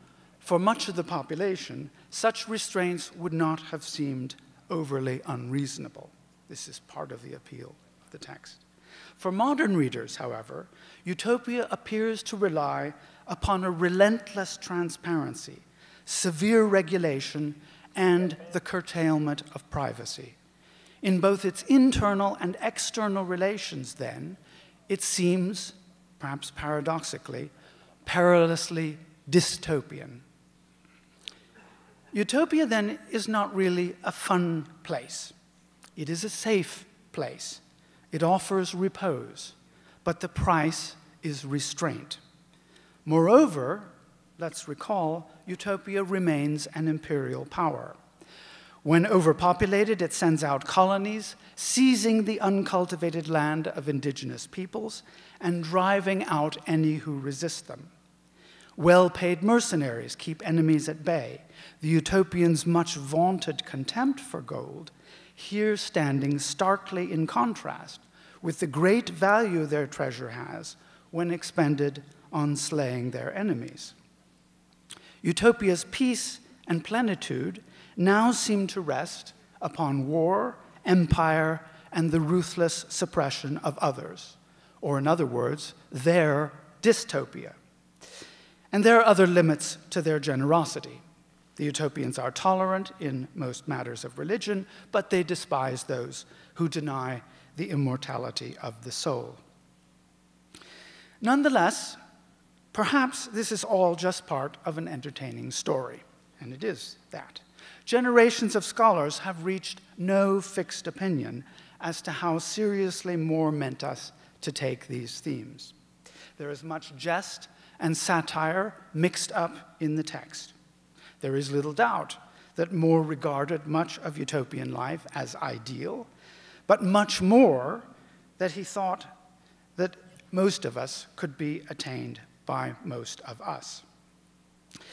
for much of the population, such restraints would not have seemed overly unreasonable. This is part of the appeal of the text. For modern readers, however, Utopia appears to rely upon a relentless transparency severe regulation, and the curtailment of privacy. In both its internal and external relations, then, it seems, perhaps paradoxically, perilously dystopian. Utopia, then, is not really a fun place. It is a safe place. It offers repose, but the price is restraint. Moreover, let's recall, Utopia remains an imperial power. When overpopulated, it sends out colonies, seizing the uncultivated land of indigenous peoples and driving out any who resist them. Well-paid mercenaries keep enemies at bay. The Utopians' much-vaunted contempt for gold, here standing starkly in contrast with the great value their treasure has when expended on slaying their enemies. Utopia's peace and plenitude now seem to rest upon war, empire, and the ruthless suppression of others, or in other words, their dystopia. And there are other limits to their generosity. The Utopians are tolerant in most matters of religion, but they despise those who deny the immortality of the soul. Nonetheless, perhaps this is all just part of an entertaining story, and it is that. Generations of scholars have reached no fixed opinion as to how seriously More meant us to take these themes. There is much jest and satire mixed up in the text. There is little doubt that More regarded much of utopian life as ideal, but much more that he thought that most of us could be attained by most of us.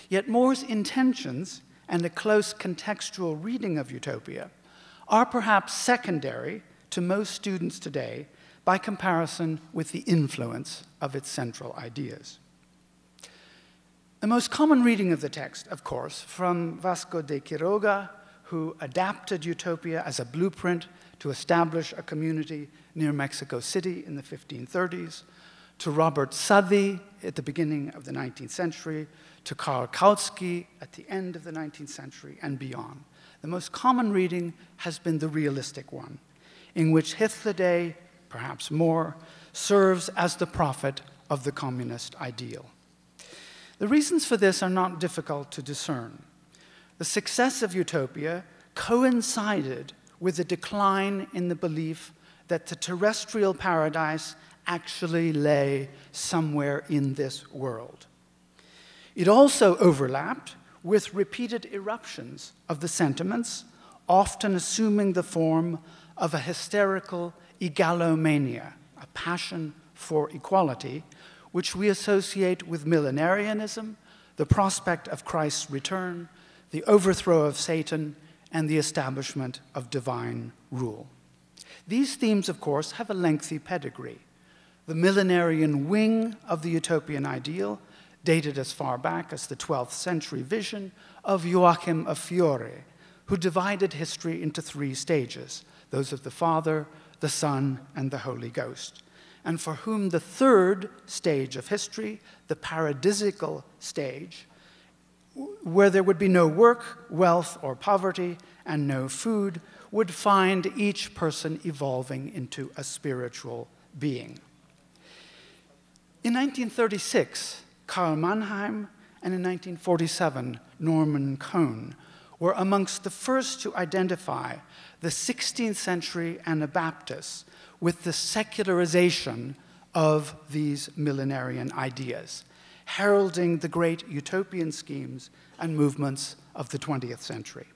Yet More's intentions and a close contextual reading of Utopia are perhaps secondary to most students today by comparison with the influence of its central ideas. The most common reading of the text, of course, from Vasco de Quiroga, who adapted Utopia as a blueprint to establish a community near Mexico City in the 1530s, to Robert Southey at the beginning of the 19th century, to Karl Kautsky at the end of the 19th century, and beyond. The most common reading has been the realistic one, in which Hitlode, perhaps More, serves as the prophet of the communist ideal. The reasons for this are not difficult to discern. The success of Utopia coincided with a decline in the belief that the terrestrial paradise actually lay somewhere in this world. It also overlapped with repeated eruptions of the sentiments, often assuming the form of a hysterical egalomania, a passion for equality, which we associate with millenarianism, the prospect of Christ's return, the overthrow of Satan, and the establishment of divine rule. These themes, of course, have a lengthy pedigree. The millenarian wing of the utopian ideal, dated as far back as the 12th century vision of Joachim of Fiore, who divided history into three stages, those of the Father, the Son, and the Holy Ghost, and for whom the third stage of history, the paradisical stage, where there would be no work, wealth, or poverty, and no food, would find each person evolving into a spiritual being. In 1936, Karl Mannheim, and in 1947, Norman Cohn, were amongst the first to identify the 16th century Anabaptists with the secularization of these millenarian ideas, heralding the great utopian schemes and movements of the 20th century.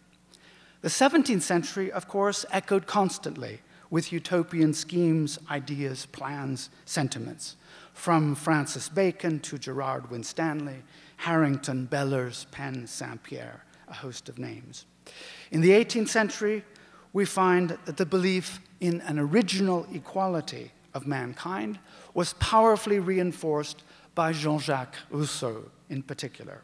The 17th century, of course, echoed constantly with utopian schemes, ideas, plans, sentiments, from Francis Bacon to Gerard Winstanley, Harrington, Bellers, Penn, Saint-Pierre, a host of names. In the 18th century, we find that the belief in an original equality of mankind was powerfully reinforced by Jean-Jacques Rousseau in particular.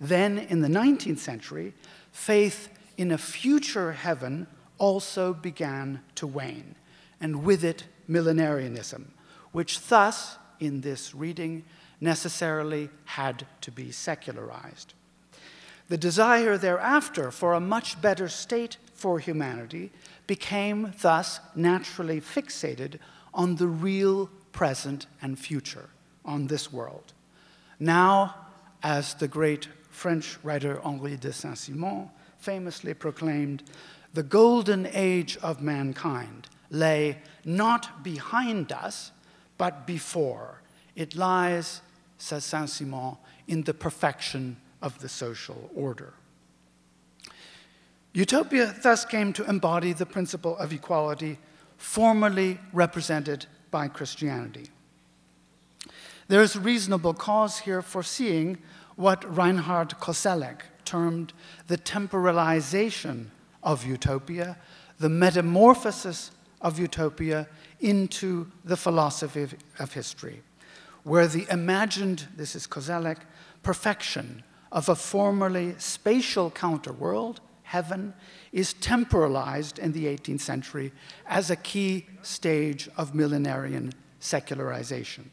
Then, in the 19th century, faith in a future heaven also began to wane, and with it, millenarianism, which thus, in this reading, necessarily had to be secularized. The desire thereafter for a much better state for humanity became thus naturally fixated on the real present and future, on this world. Now, as the great French writer Henri de Saint-Simon famously proclaimed, the golden age of mankind lay not behind us, but before. It lies, says Saint-Simon, in the perfection of the social order. Utopia thus came to embody the principle of equality formerly represented by Christianity. There is reasonable cause here for seeing what Reinhard Koselleck termed the temporalization of utopia, the metamorphosis of utopia into the philosophy of history, where the imagined, this is Koselleck, perfection of a formerly spatial counterworld, heaven, is temporalized in the 18th century as a key stage of millenarian secularization.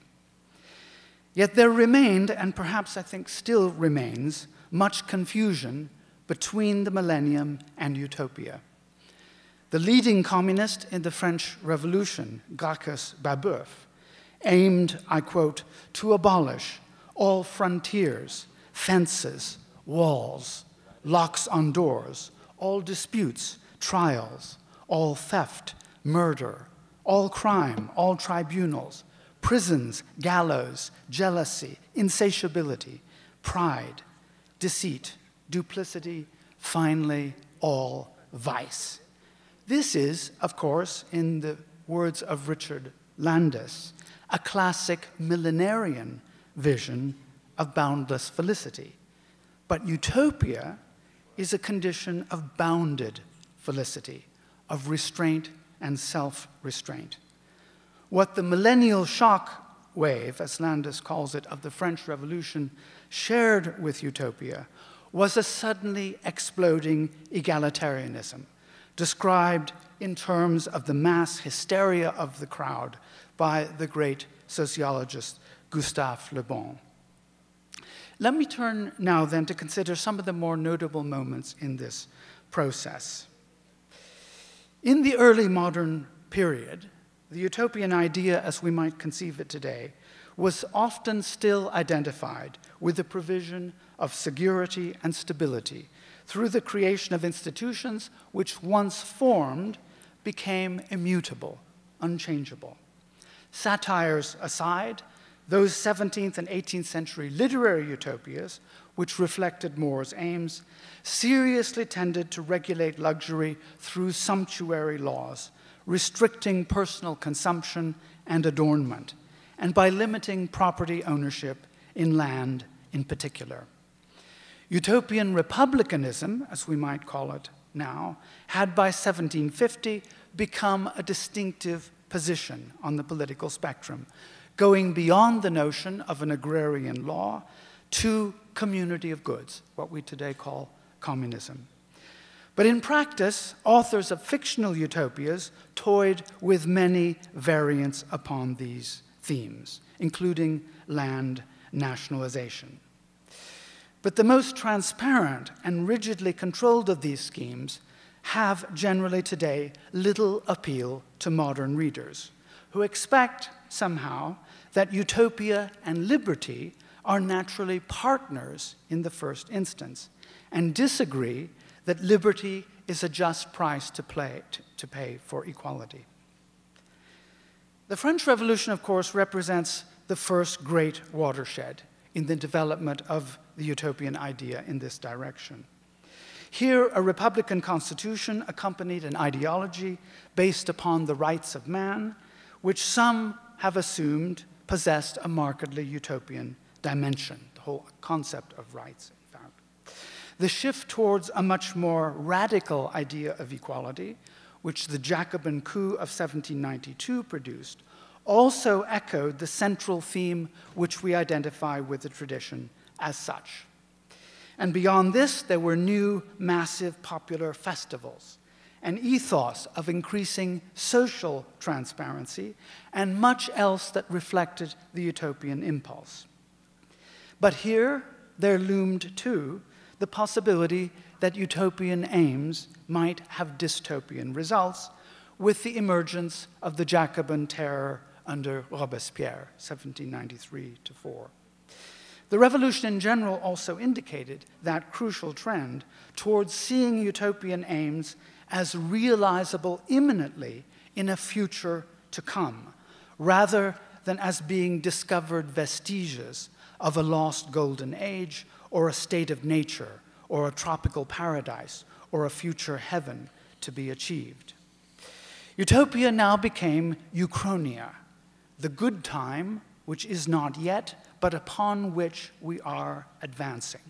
Yet there remained, and perhaps I think still remains, much confusion between the millennium and utopia. The leading communist in the French Revolution, Gracchus Babeuf, aimed, I quote, to abolish all frontiers, fences, walls, locks on doors, all disputes, trials, all theft, murder, all crime, all tribunals, prisons, gallows, jealousy, insatiability, pride, deceit, duplicity, finally, all vice. This is, of course, in the words of Richard Landis, a classic millenarian vision of boundless felicity. But utopia is a condition of bounded felicity, of restraint and self-restraint. What the millennial shock wave, as Landis calls it, of the French Revolution shared with utopia was a suddenly exploding egalitarianism, described in terms of the mass hysteria of the crowd by the great sociologist Gustave Le Bon. Let me turn now then to consider some of the more notable moments in this process. In the early modern period, the utopian idea, as we might conceive it today, was often still identified with the provision of security and stability through the creation of institutions which once formed became immutable, unchangeable. Satires aside, those 17th and 18th century literary utopias, which reflected More's aims, seriously tended to regulate luxury through sumptuary laws, restricting personal consumption and adornment, and by limiting property ownership in land in particular. Utopian republicanism, as we might call it now, had by 1750 become a distinctive position on the political spectrum, going beyond the notion of an agrarian law to community of goods, what we today call communism. But in practice, authors of fictional utopias toyed with many variants upon these themes, including land nationalization. But the most transparent and rigidly controlled of these schemes have generally today little appeal to modern readers, who expect somehow that utopia and liberty are naturally partners in the first instance, and disagree that liberty is a just price to pay for equality. The French Revolution, of course, represents the first great watershed in the development of the utopian idea in this direction. Here, a republican constitution accompanied an ideology based upon the rights of man, which some have assumed possessed a markedly utopian dimension, the whole concept of rights. The shift towards a much more radical idea of equality, which the Jacobin coup of 1792 produced, also echoed the central theme which we identify with the tradition as such. And beyond this, there were new, massive, popular festivals, an ethos of increasing social transparency, and much else that reflected the utopian impulse. But here, there loomed, too, the possibility that utopian aims might have dystopian results with the emergence of the Jacobin terror under Robespierre, 1793-4. The revolution in general also indicated that crucial trend towards seeing utopian aims as realizable imminently in a future to come, rather than as being discovered vestiges of a lost golden age or a state of nature or a tropical paradise or a future heaven to be achieved. Utopia now became Uchronia, the good time which is not yet, but upon which we are advancing.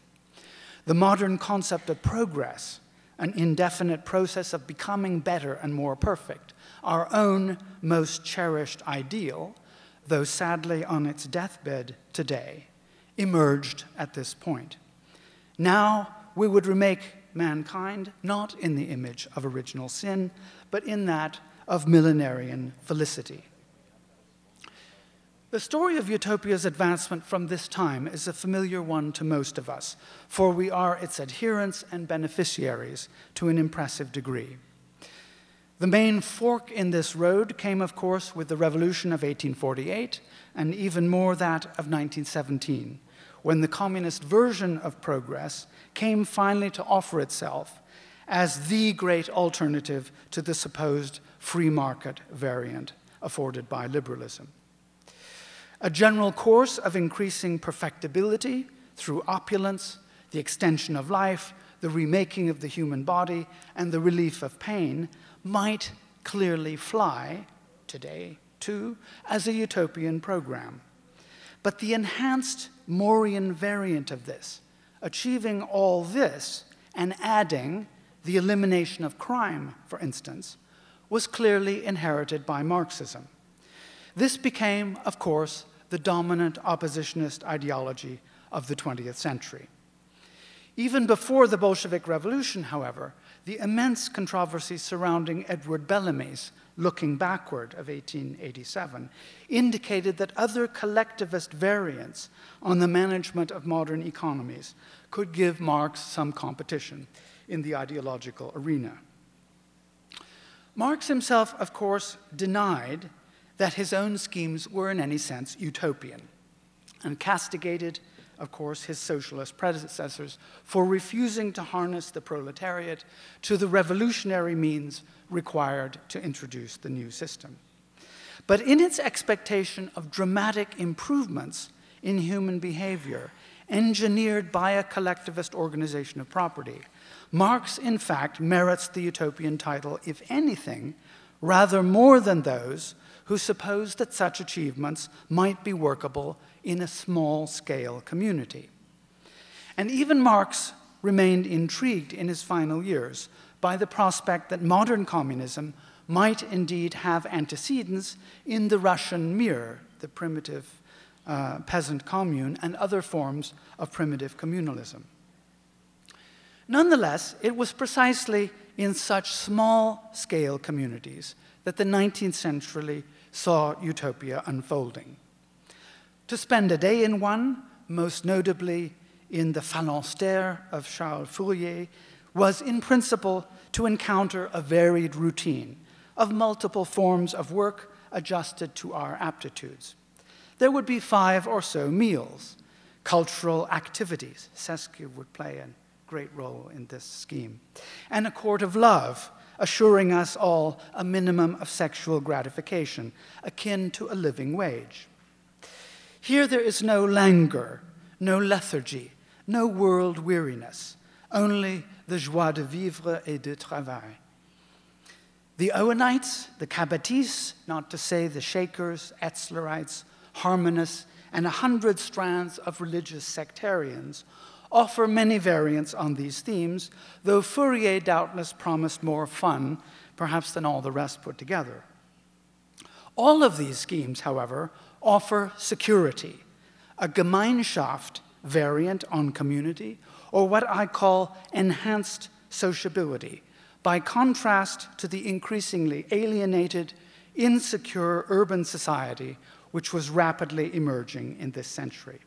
The modern concept of progress, an indefinite process of becoming better and more perfect, our own most cherished ideal, though sadly on its deathbed today, emerged at this point. Now we would remake mankind not in the image of original sin, but in that of millenarian felicity. The story of Utopia's advancement from this time is a familiar one to most of us, for we are its adherents and beneficiaries to an impressive degree. The main fork in this road came, of course, with the Revolution of 1848, and even more that of 1917, when the communist version of progress came finally to offer itself as the great alternative to the supposed free market variant afforded by liberalism. A general course of increasing perfectibility through opulence, the extension of life, the remaking of the human body, and the relief of pain might clearly fly, today too, as a utopian program. But the enhanced Morian variant of this, achieving all this and adding the elimination of crime, for instance, was clearly inherited by Marxism. This became, of course, the dominant oppositionist ideology of the 20th century. Even before the Bolshevik Revolution, however, the immense controversy surrounding Edward Bellamy's Looking Backward of 1887 indicated that other collectivist variants on the management of modern economies could give Marx some competition in the ideological arena. Marx himself, of course, denied that his own schemes were in any sense utopian, and castigated, of course, his socialist predecessors for refusing to harness the proletariat to the revolutionary means required to introduce the new system. But in its expectation of dramatic improvements in human behavior engineered by a collectivist organization of property, Marx, in fact, merits the utopian title, if anything, rather more than those who supposed that such achievements might be workable in a small-scale community. And even Marx remained intrigued in his final years by the prospect that modern communism might indeed have antecedents in the Russian mirror, the primitive peasant commune, and other forms of primitive communalism. Nonetheless, it was precisely in such small-scale communities that the 19th century saw utopia unfolding. To spend a day in one, most notably in the Phalanstère of Charles Fourier, was in principle to encounter a varied routine of multiple forms of work adjusted to our aptitudes. There would be 5 or so meals, cultural activities, SESC would play a great role in this scheme, and a court of love, assuring us all a minimum of sexual gratification, akin to a living wage. Here there is no languor, no lethargy, no world weariness, only the joie de vivre et de travail. The Owenites, the Kabbatists, not to say the Shakers, Etzlerites, Harmonists, and 100 strands of religious sectarians offer many variants on these themes, though Fourier doubtless promised more fun, perhaps, than all the rest put together. All of these schemes, however, offer security, a Gemeinschaft variant on community, or what I call enhanced sociability, by contrast to the increasingly alienated, insecure urban society which was rapidly emerging in this century.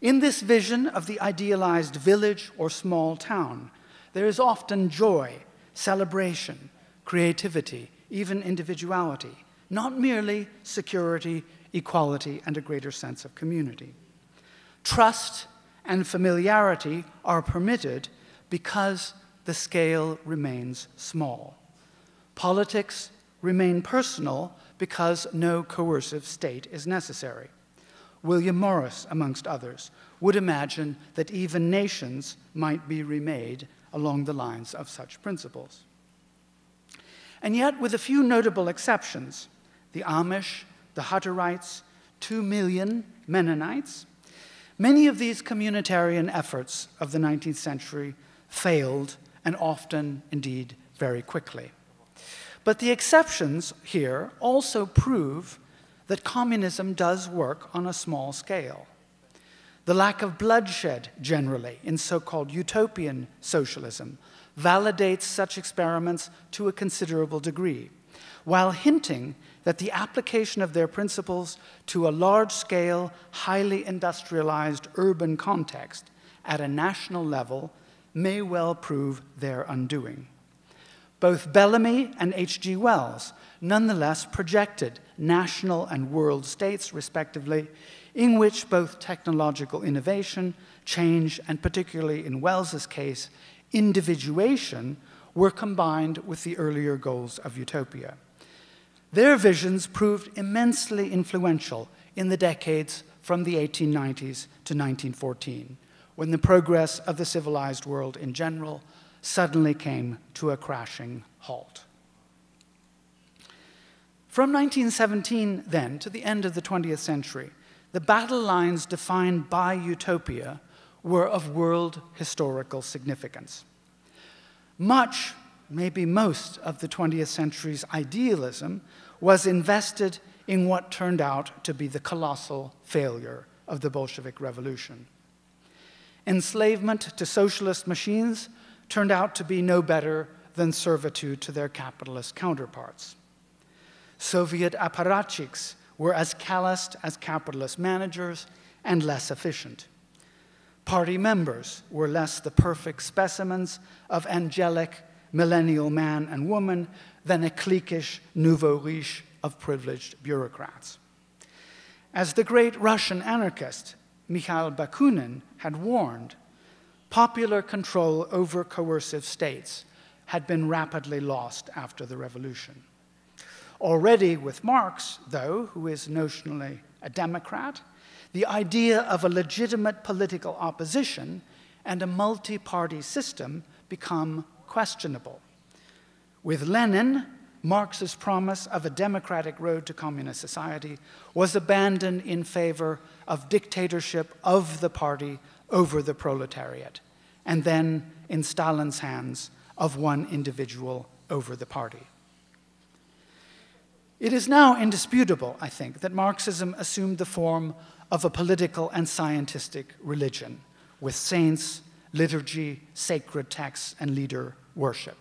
In this vision of the idealized village or small town, there is often joy, celebration, creativity, even individuality, not merely security, equality, and a greater sense of community. Trust and familiarity are permitted because the scale remains small. Politics remain personal because no coercive state is necessary. William Morris, amongst others, would imagine that even nations might be remade along the lines of such principles. And yet, with a few notable exceptions, the Amish, the Hutterites, 2 million Mennonites, many of these communitarian efforts of the 19th century failed, and often, indeed, very quickly. But the exceptions here also prove that communism does work on a small scale. The lack of bloodshed, generally, in so-called utopian socialism validates such experiments to a considerable degree, while hinting that the application of their principles to a large-scale, highly industrialized urban context at a national level may well prove their undoing. Both Bellamy and H.G. Wells nonetheless projected national and world states, respectively, in which both technological innovation, change, and particularly in Wells's case, individuation, were combined with the earlier goals of utopia. Their visions proved immensely influential in the decades from the 1890s to 1914, when the progress of the civilized world in general suddenly came to a crashing halt. From 1917, then, to the end of the 20th century, the battle lines defined by utopia were of world historical significance. Much, maybe most, of the 20th century's idealism was invested in what turned out to be the colossal failure of the Bolshevik Revolution. Enslavement to socialist machines turned out to be no better than servitude to their capitalist counterparts. Soviet apparatchiks were as calloused as capitalist managers and less efficient. Party members were less the perfect specimens of angelic millennial man and woman than a cliquish nouveau riche of privileged bureaucrats. As the great Russian anarchist Mikhail Bakunin had warned, popular control over coercive states had been rapidly lost after the revolution. Already with Marx, though, who is notionally a democrat, the idea of a legitimate political opposition and a multi-party system become questionable. With Lenin, Marx's promise of a democratic road to communist society was abandoned in favor of dictatorship of the party over the proletariat, and then, in Stalin's hands, of one individual over the party. It is now indisputable, I think, that Marxism assumed the form of a political and scientific religion, with saints, liturgy, sacred texts, and leader worship.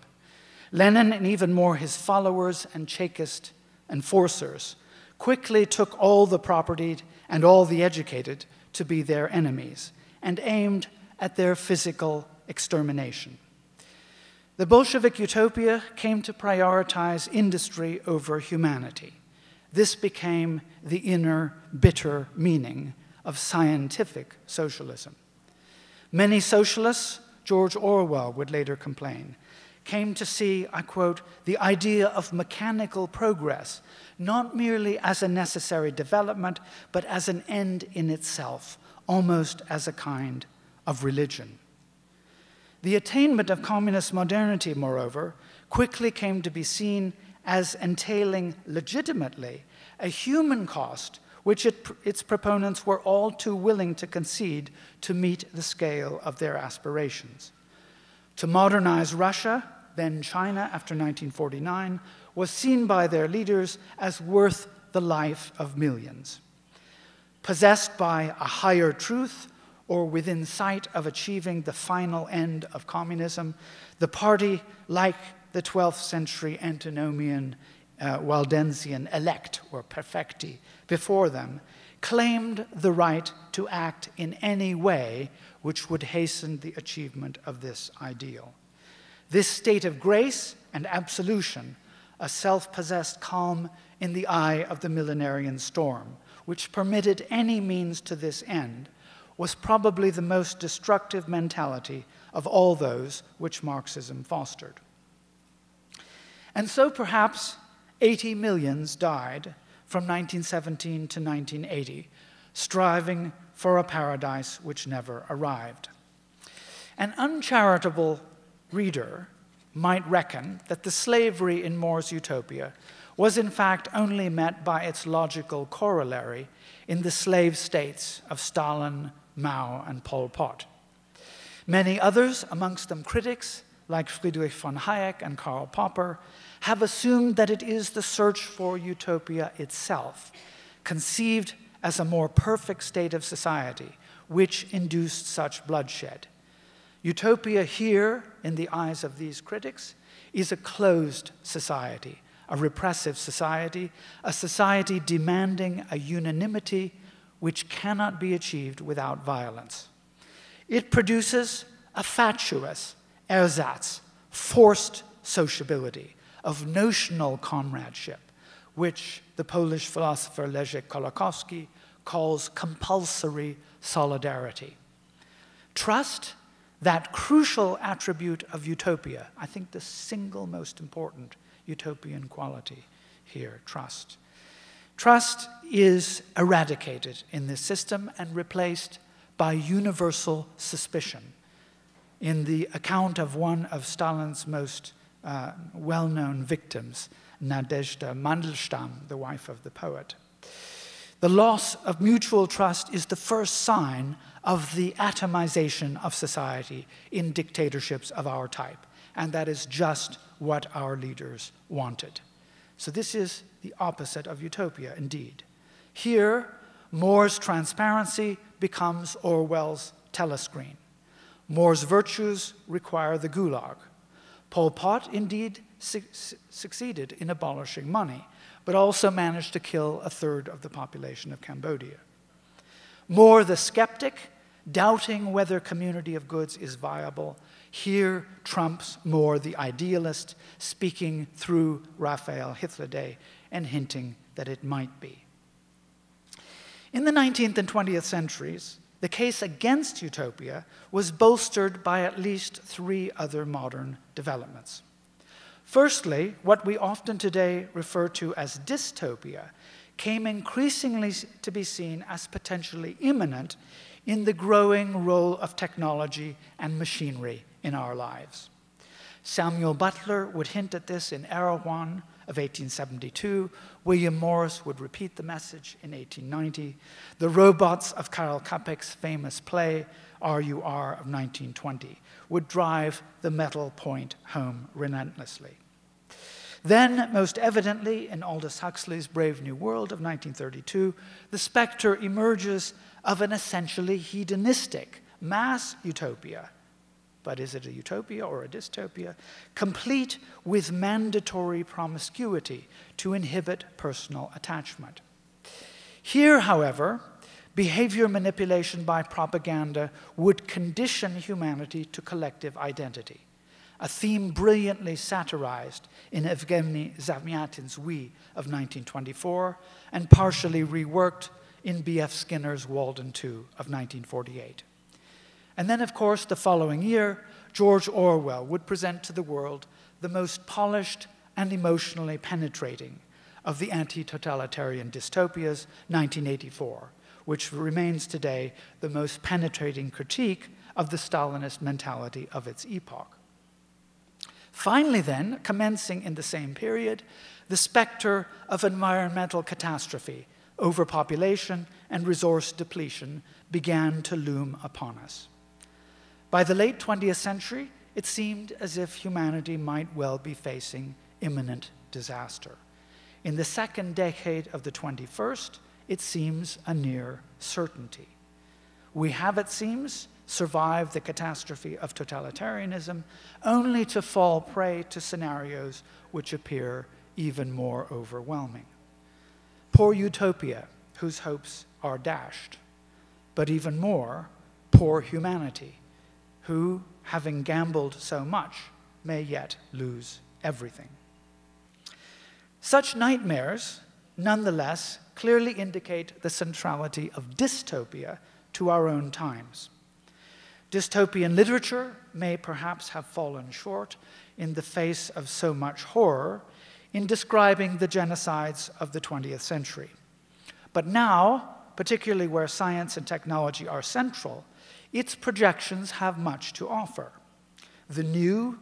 Lenin, and even more his followers and Czechist enforcers, quickly took all the propertied and all the educated to be their enemies, and aimed at their physical extermination. The Bolshevik utopia came to prioritize industry over humanity. This became the inner, bitter meaning of scientific socialism. Many socialists, George Orwell would later complain, came to see, I quote, the idea of mechanical progress, not merely as a necessary development, but as an end in itself, almost as a kind of religion. The attainment of communist modernity, moreover, quickly came to be seen as entailing legitimately a human cost which its proponents were all too willing to concede to meet the scale of their aspirations. To modernize Russia, then China after 1949, was seen by their leaders as worth the life of millions. Possessed by a higher truth, or within sight of achieving the final end of communism, the party, like the 12th century antinomian Waldensian elect, or perfecti, before them, claimed the right to act in any way which would hasten the achievement of this ideal. This state of grace and absolution, a self-possessed calm in the eye of the millenarian storm, which permitted any means to this end, was probably the most destructive mentality of all those which Marxism fostered. And so perhaps 80 millions died from 1917 to 1980, striving for a paradise which never arrived. An uncharitable reader might reckon that the slavery in More's Utopia was in fact only met by its logical corollary in the slave states of Stalin, Mao, and Pol Pot. Many others, amongst them critics like Friedrich von Hayek and Karl Popper, have assumed that it is the search for utopia itself, conceived as a more perfect state of society, which induced such bloodshed. Utopia here, in the eyes of these critics, is a closed society, a repressive society, a society demanding a unanimity which cannot be achieved without violence. It produces a fatuous ersatz, forced sociability, of notional comradeship, which the Polish philosopher Leszek Kolakowski calls compulsory solidarity. Trust, that crucial attribute of utopia, I think the single most important utopian quality here, trust. Trust is eradicated in this system and replaced by universal suspicion. In the account of one of Stalin's most well-known victims, Nadezhda Mandelstam, the wife of the poet, the loss of mutual trust is the first sign of the atomization of society in dictatorships of our type, and that is just what our leaders wanted. So this is the opposite of utopia, indeed. Here, More's transparency becomes Orwell's telescreen. More's virtues require the gulag. Pol Pot, indeed, succeeded in abolishing money, but also managed to kill a third of the population of Cambodia. More the skeptic, doubting whether community of goods is viable, here trumps more the idealist, speaking through Rafael Hitlode and hinting that it might be. In the 19th and 20th centuries, the case against utopia was bolstered by at least three other modern developments. Firstly, what we often today refer to as dystopia came increasingly to be seen as potentially imminent in the growing role of technology and machinery in our lives. Samuel Butler would hint at this in Erewhon of 1872. William Morris would repeat the message in 1890. The robots of Karol Capek's famous play, RUR of 1920, would drive the metal point home relentlessly. Then, most evidently, in Aldous Huxley's Brave New World of 1932, the specter emerges of an essentially hedonistic mass utopia. But is it a utopia or a dystopia? Complete with mandatory promiscuity to inhibit personal attachment. Here, however, behavior manipulation by propaganda would condition humanity to collective identity, a theme brilliantly satirized in Evgeny Zamyatin's We of 1924 and partially reworked in B.F. Skinner's Walden II of 1948. And then, of course, the following year, George Orwell would present to the world the most polished and emotionally penetrating of the anti-totalitarian dystopias, 1984. Which remains today the most penetrating critique of the Stalinist mentality of its epoch. Finally then, commencing in the same period, the specter of environmental catastrophe, overpopulation, and resource depletion began to loom upon us. By the late 20th century, it seemed as if humanity might well be facing imminent disaster. In the second decade of the 21st, it seems a near certainty. We have, it seems, survived the catastrophe of totalitarianism only to fall prey to scenarios which appear even more overwhelming. Poor utopia whose hopes are dashed, but even more, poor humanity, who, having gambled so much, may yet lose everything. Such nightmares, nonetheless, clearly indicate the centrality of dystopia to our own times. Dystopian literature may perhaps have fallen short in the face of so much horror in describing the genocides of the 20th century. But now, particularly where science and technology are central, its projections have much to offer. The new,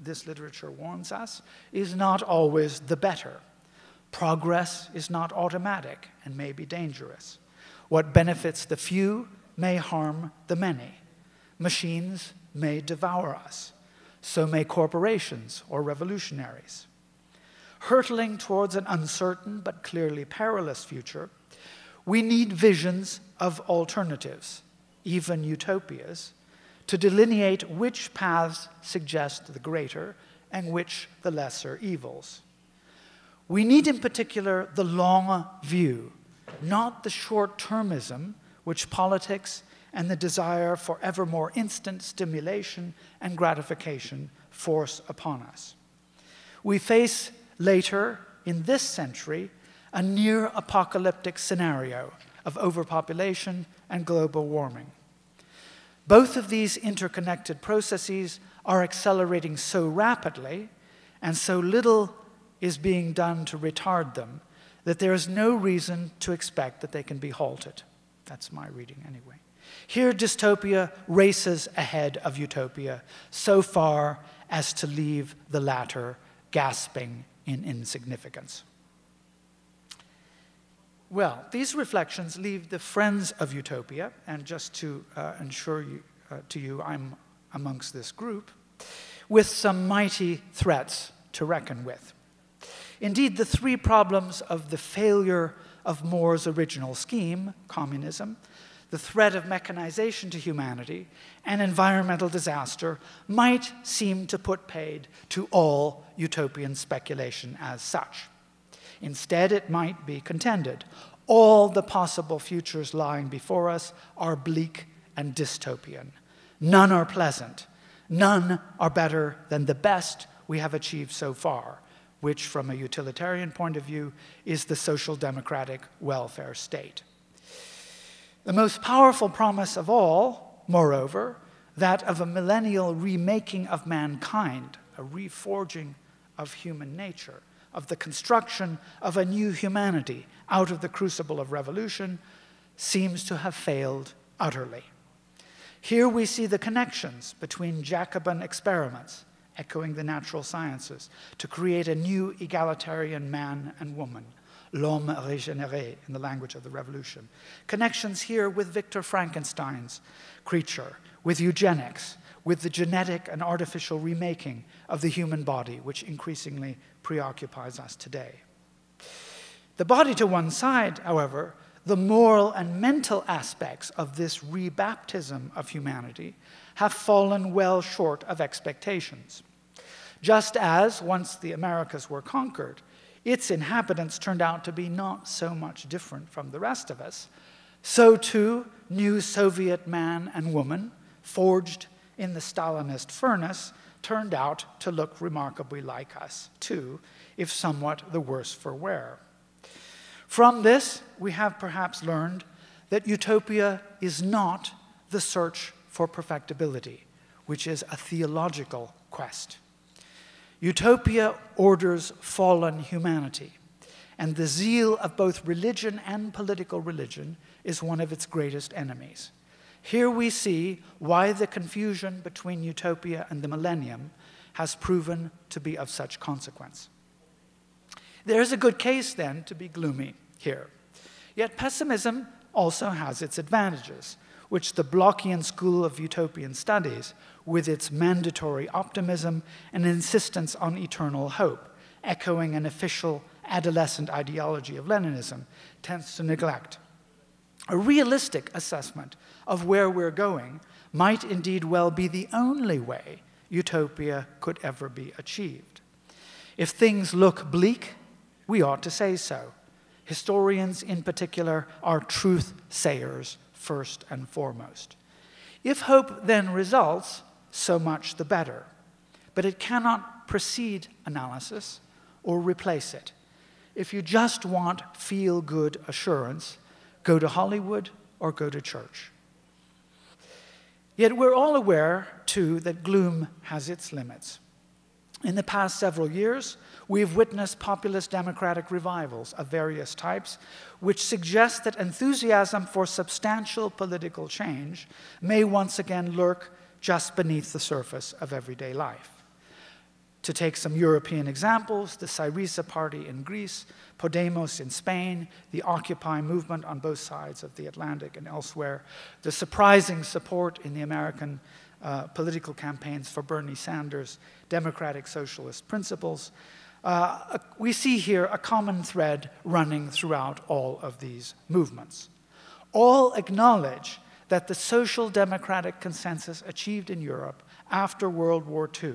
this literature warns us, is not always the better. Progress is not automatic and may be dangerous. What benefits the few may harm the many. Machines may devour us. So may corporations or revolutionaries. Hurtling towards an uncertain but clearly perilous future, we need visions of alternatives, even utopias, to delineate which paths suggest the greater and which the lesser evils. We need, in particular, the long view, not the short-termism which politics and the desire for ever more instant stimulation and gratification force upon us. We face later in this century a near-apocalyptic scenario of overpopulation and global warming. Both of these interconnected processes are accelerating so rapidly, and so little is being done to retard them, that there is no reason to expect that they can be halted. That's my reading anyway. Here, dystopia races ahead of utopia so far as to leave the latter gasping in insignificance. Well, these reflections leave the friends of utopia, and just to ensure you, I'm amongst this group, with some mighty threats to reckon with. Indeed, the three problems of the failure of More's original scheme, communism, the threat of mechanization to humanity, and environmental disaster might seem to put paid to all utopian speculation as such. Instead, it might be contended, all the possible futures lying before us are bleak and dystopian. None are pleasant. None are better than the best we have achieved so far, which, from a utilitarian point of view, is the social democratic welfare state. The most powerful promise of all, moreover, that of a millennial remaking of mankind, a reforging of human nature, of the construction of a new humanity out of the crucible of revolution, seems to have failed utterly. Here we see the connections between Jacobin experiments, echoing the natural sciences, to create a new egalitarian man and woman, l'homme régénéré in the language of the revolution. Connections here with Victor Frankenstein's creature, with eugenics, with the genetic and artificial remaking of the human body, which increasingly preoccupies us today. The body to one side, however, the moral and mental aspects of this rebaptism of humanity have fallen well short of expectations. Just as, once the Americas were conquered, its inhabitants turned out to be not so much different from the rest of us, so too new Soviet man and woman, forged in the Stalinist furnace, turned out to look remarkably like us, too, if somewhat the worse for wear. From this, we have perhaps learned that utopia is not the search for perfectibility, which is a theological quest. Utopia orders fallen humanity, and the zeal of both religion and political religion is one of its greatest enemies. Here we see why the confusion between utopia and the millennium has proven to be of such consequence. There is a good case, then, to be gloomy here. Yet pessimism also has its advantages, which the Blochian school of utopian studies, with its mandatory optimism and insistence on eternal hope, echoing an official adolescent ideology of Leninism, tends to neglect. A realistic assessment of where we're going might indeed well be the only way utopia could ever be achieved. If things look bleak, we ought to say so. Historians, in particular, are truth-sayers first and foremost. If hope then results, so much the better. But it cannot precede analysis or replace it. If you just want feel-good assurance, go to Hollywood or go to church. Yet we're all aware, too, that gloom has its limits. In the past several years, we've witnessed populist democratic revivals of various types, which suggest that enthusiasm for substantial political change may once again lurk just beneath the surface of everyday life. To take some European examples, the Syriza party in Greece, Podemos in Spain, the Occupy movement on both sides of the Atlantic and elsewhere, the surprising support in the American political campaigns for Bernie Sanders' democratic socialist principles, we see here a common thread running throughout all of these movements. All acknowledge that the social democratic consensus achieved in Europe after World War II,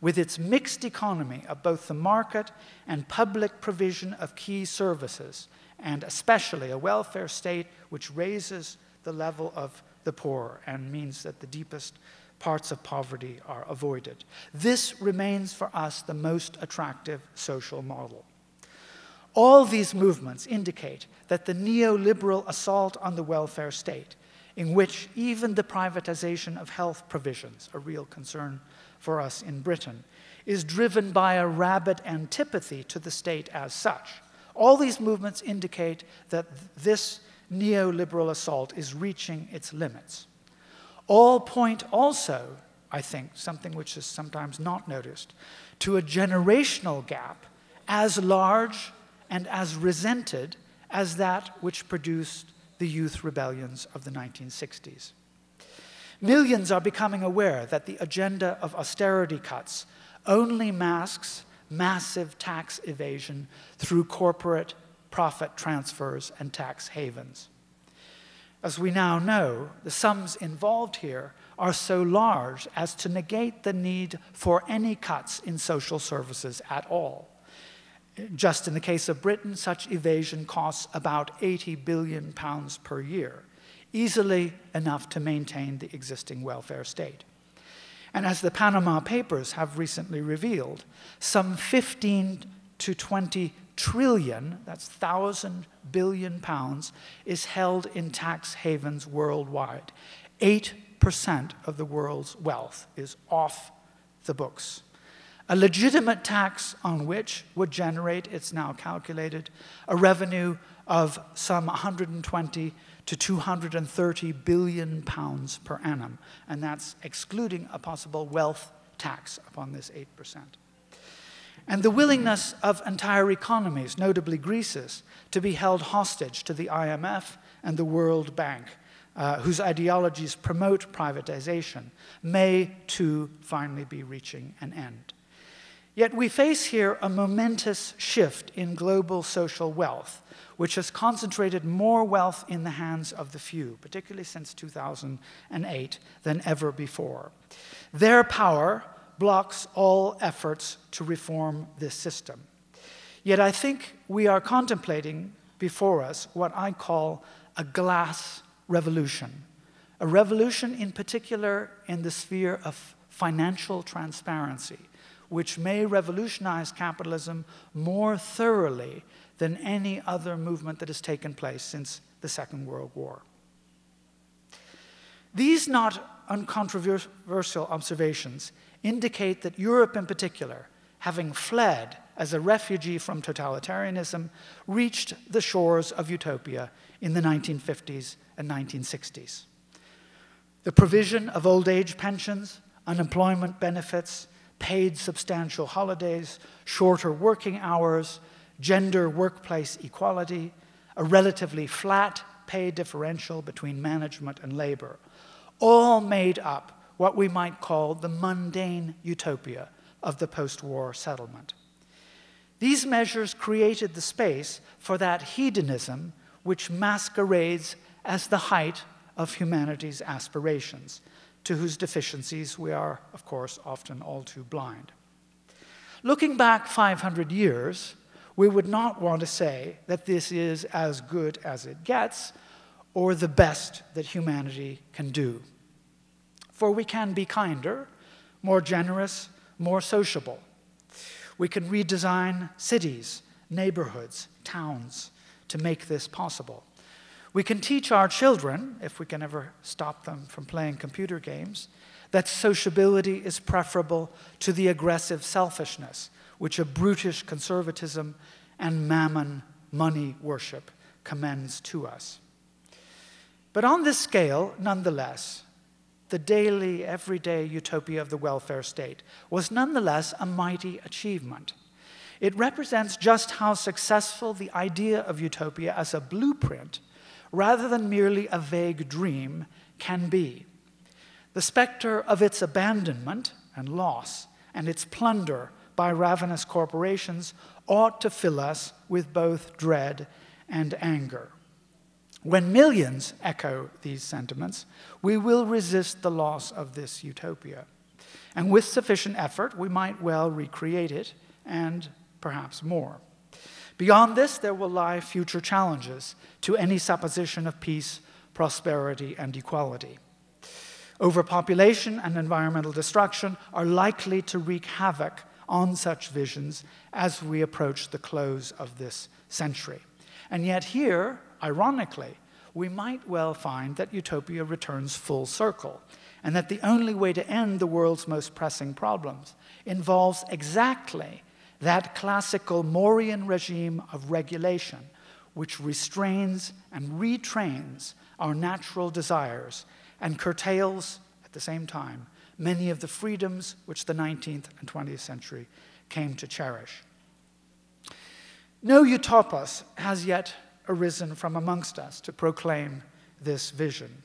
with its mixed economy of both the market and public provision of key services, and especially a welfare state which raises the level of the poor and means that the deepest parts of poverty are avoided. This remains for us the most attractive social model. All these movements indicate that the neoliberal assault on the welfare state, in which even the privatization of health provisions, a real concern for us in Britain, is driven by a rabid antipathy to the state as such. All these movements indicate that this neoliberal assault is reaching its limits. All point also, I think, something which is sometimes not noticed, to a generational gap as large and as resented as that which produced the youth rebellions of the 1960s. Millions are becoming aware that the agenda of austerity cuts only masks massive tax evasion through corporate profit transfers and tax havens. As we now know, the sums involved here are so large as to negate the need for any cuts in social services at all. Just in the case of Britain, such evasion costs about £80 billion per year, easily enough to maintain the existing welfare state. And as the Panama Papers have recently revealed, some 15 to 20 trillion, that's £1,000 billion, is held in tax havens worldwide. 8% of the world's wealth is off the books. A legitimate tax on which would generate, it's now calculated, a revenue of some 120 to 230 billion pounds per annum. And that's excluding a possible wealth tax upon this 8%. And the willingness of entire economies, notably Greece's, to be held hostage to the IMF and the World Bank, whose ideologies promote privatization, may too finally be reaching an end. Yet we face here a momentous shift in global social wealth, which has concentrated more wealth in the hands of the few, particularly since 2008, than ever before. Their power blocks all efforts to reform this system. Yet I think we are contemplating before us what I call a glass revolution. A revolution in particular in the sphere of financial transparency, which may revolutionize capitalism more thoroughly than any other movement that has taken place since the Second World War. These not uncontroversial observations indicate that Europe in particular, having fled as a refugee from totalitarianism, reached the shores of utopia in the 1950s and 1960s. The provision of old age pensions, unemployment benefits, paid substantial holidays, shorter working hours, gender workplace equality, a relatively flat pay differential between management and labor, all made up what we might call the mundane utopia of the post-war settlement. These measures created the space for that hedonism which masquerades as the height of humanity's aspirations, to whose deficiencies we are, of course, often all too blind. Looking back 500 years, we would not want to say that this is as good as it gets or the best that humanity can do. For we can be kinder, more generous, more sociable. We can redesign cities, neighborhoods, towns to make this possible. We can teach our children, if we can ever stop them from playing computer games, that sociability is preferable to the aggressive selfishness which a brutish conservatism and mammon money worship commends to us. But on this scale, nonetheless, the daily, everyday utopia of the welfare state was nonetheless a mighty achievement. It represents just how successful the idea of utopia as a blueprint, rather than merely a vague dream, can be. The specter of its abandonment and loss and its plunder by ravenous corporations ought to fill us with both dread and anger. When millions echo these sentiments, we will resist the loss of this utopia. And with sufficient effort, we might well recreate it, and perhaps more. Beyond this, there will lie future challenges to any supposition of peace, prosperity, and equality. Overpopulation and environmental destruction are likely to wreak havoc on such visions as we approach the close of this century. And yet here, ironically, we might well find that utopia returns full circle, and that the only way to end the world's most pressing problems involves exactly that classical Mauryan regime of regulation, which restrains and retrains our natural desires and curtails, at the same time, many of the freedoms which the 19th and 20th century came to cherish. No utopos has yet arisen from amongst us to proclaim this vision.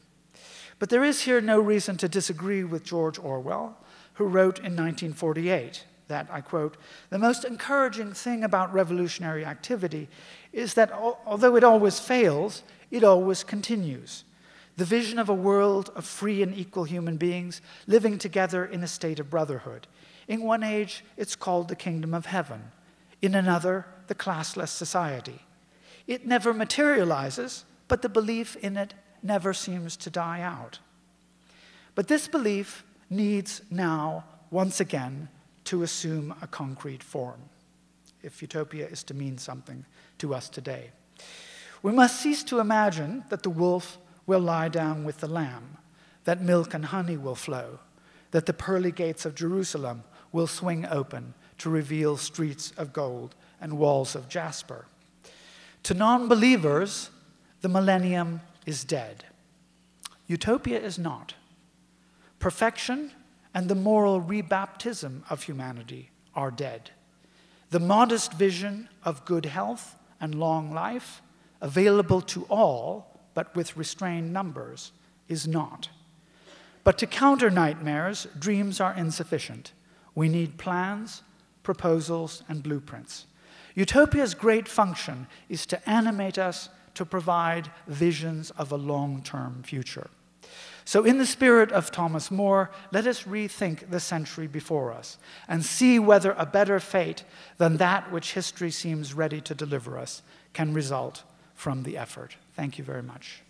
But there is here no reason to disagree with George Orwell, who wrote in 1948 that, I quote, "The most encouraging thing about revolutionary activity is that although it always fails, it always continues. The vision of a world of free and equal human beings living together in a state of brotherhood. In one age, it's called the kingdom of heaven. In another, the classless society. It never materializes, but the belief in it never seems to die out. But this belief needs now, once again, to assume a concrete form, if utopia is to mean something to us today. We must cease to imagine that the wolf will lie down with the lamb, that milk and honey will flow, that the pearly gates of Jerusalem will swing open to reveal streets of gold and walls of jasper. To non-believers, the millennium is dead. Utopia is not. Perfection and the moral rebaptism of humanity are dead. The modest vision of good health and long life, available to all but with restrained numbers, is not. But to counter nightmares, dreams are insufficient. We need plans, proposals, and blueprints. Utopia's great function is to animate us to provide visions of a long-term future. So in the spirit of Thomas More, let us rethink the century before us and see whether a better fate than that which history seems ready to deliver us can result from the effort. Thank you very much.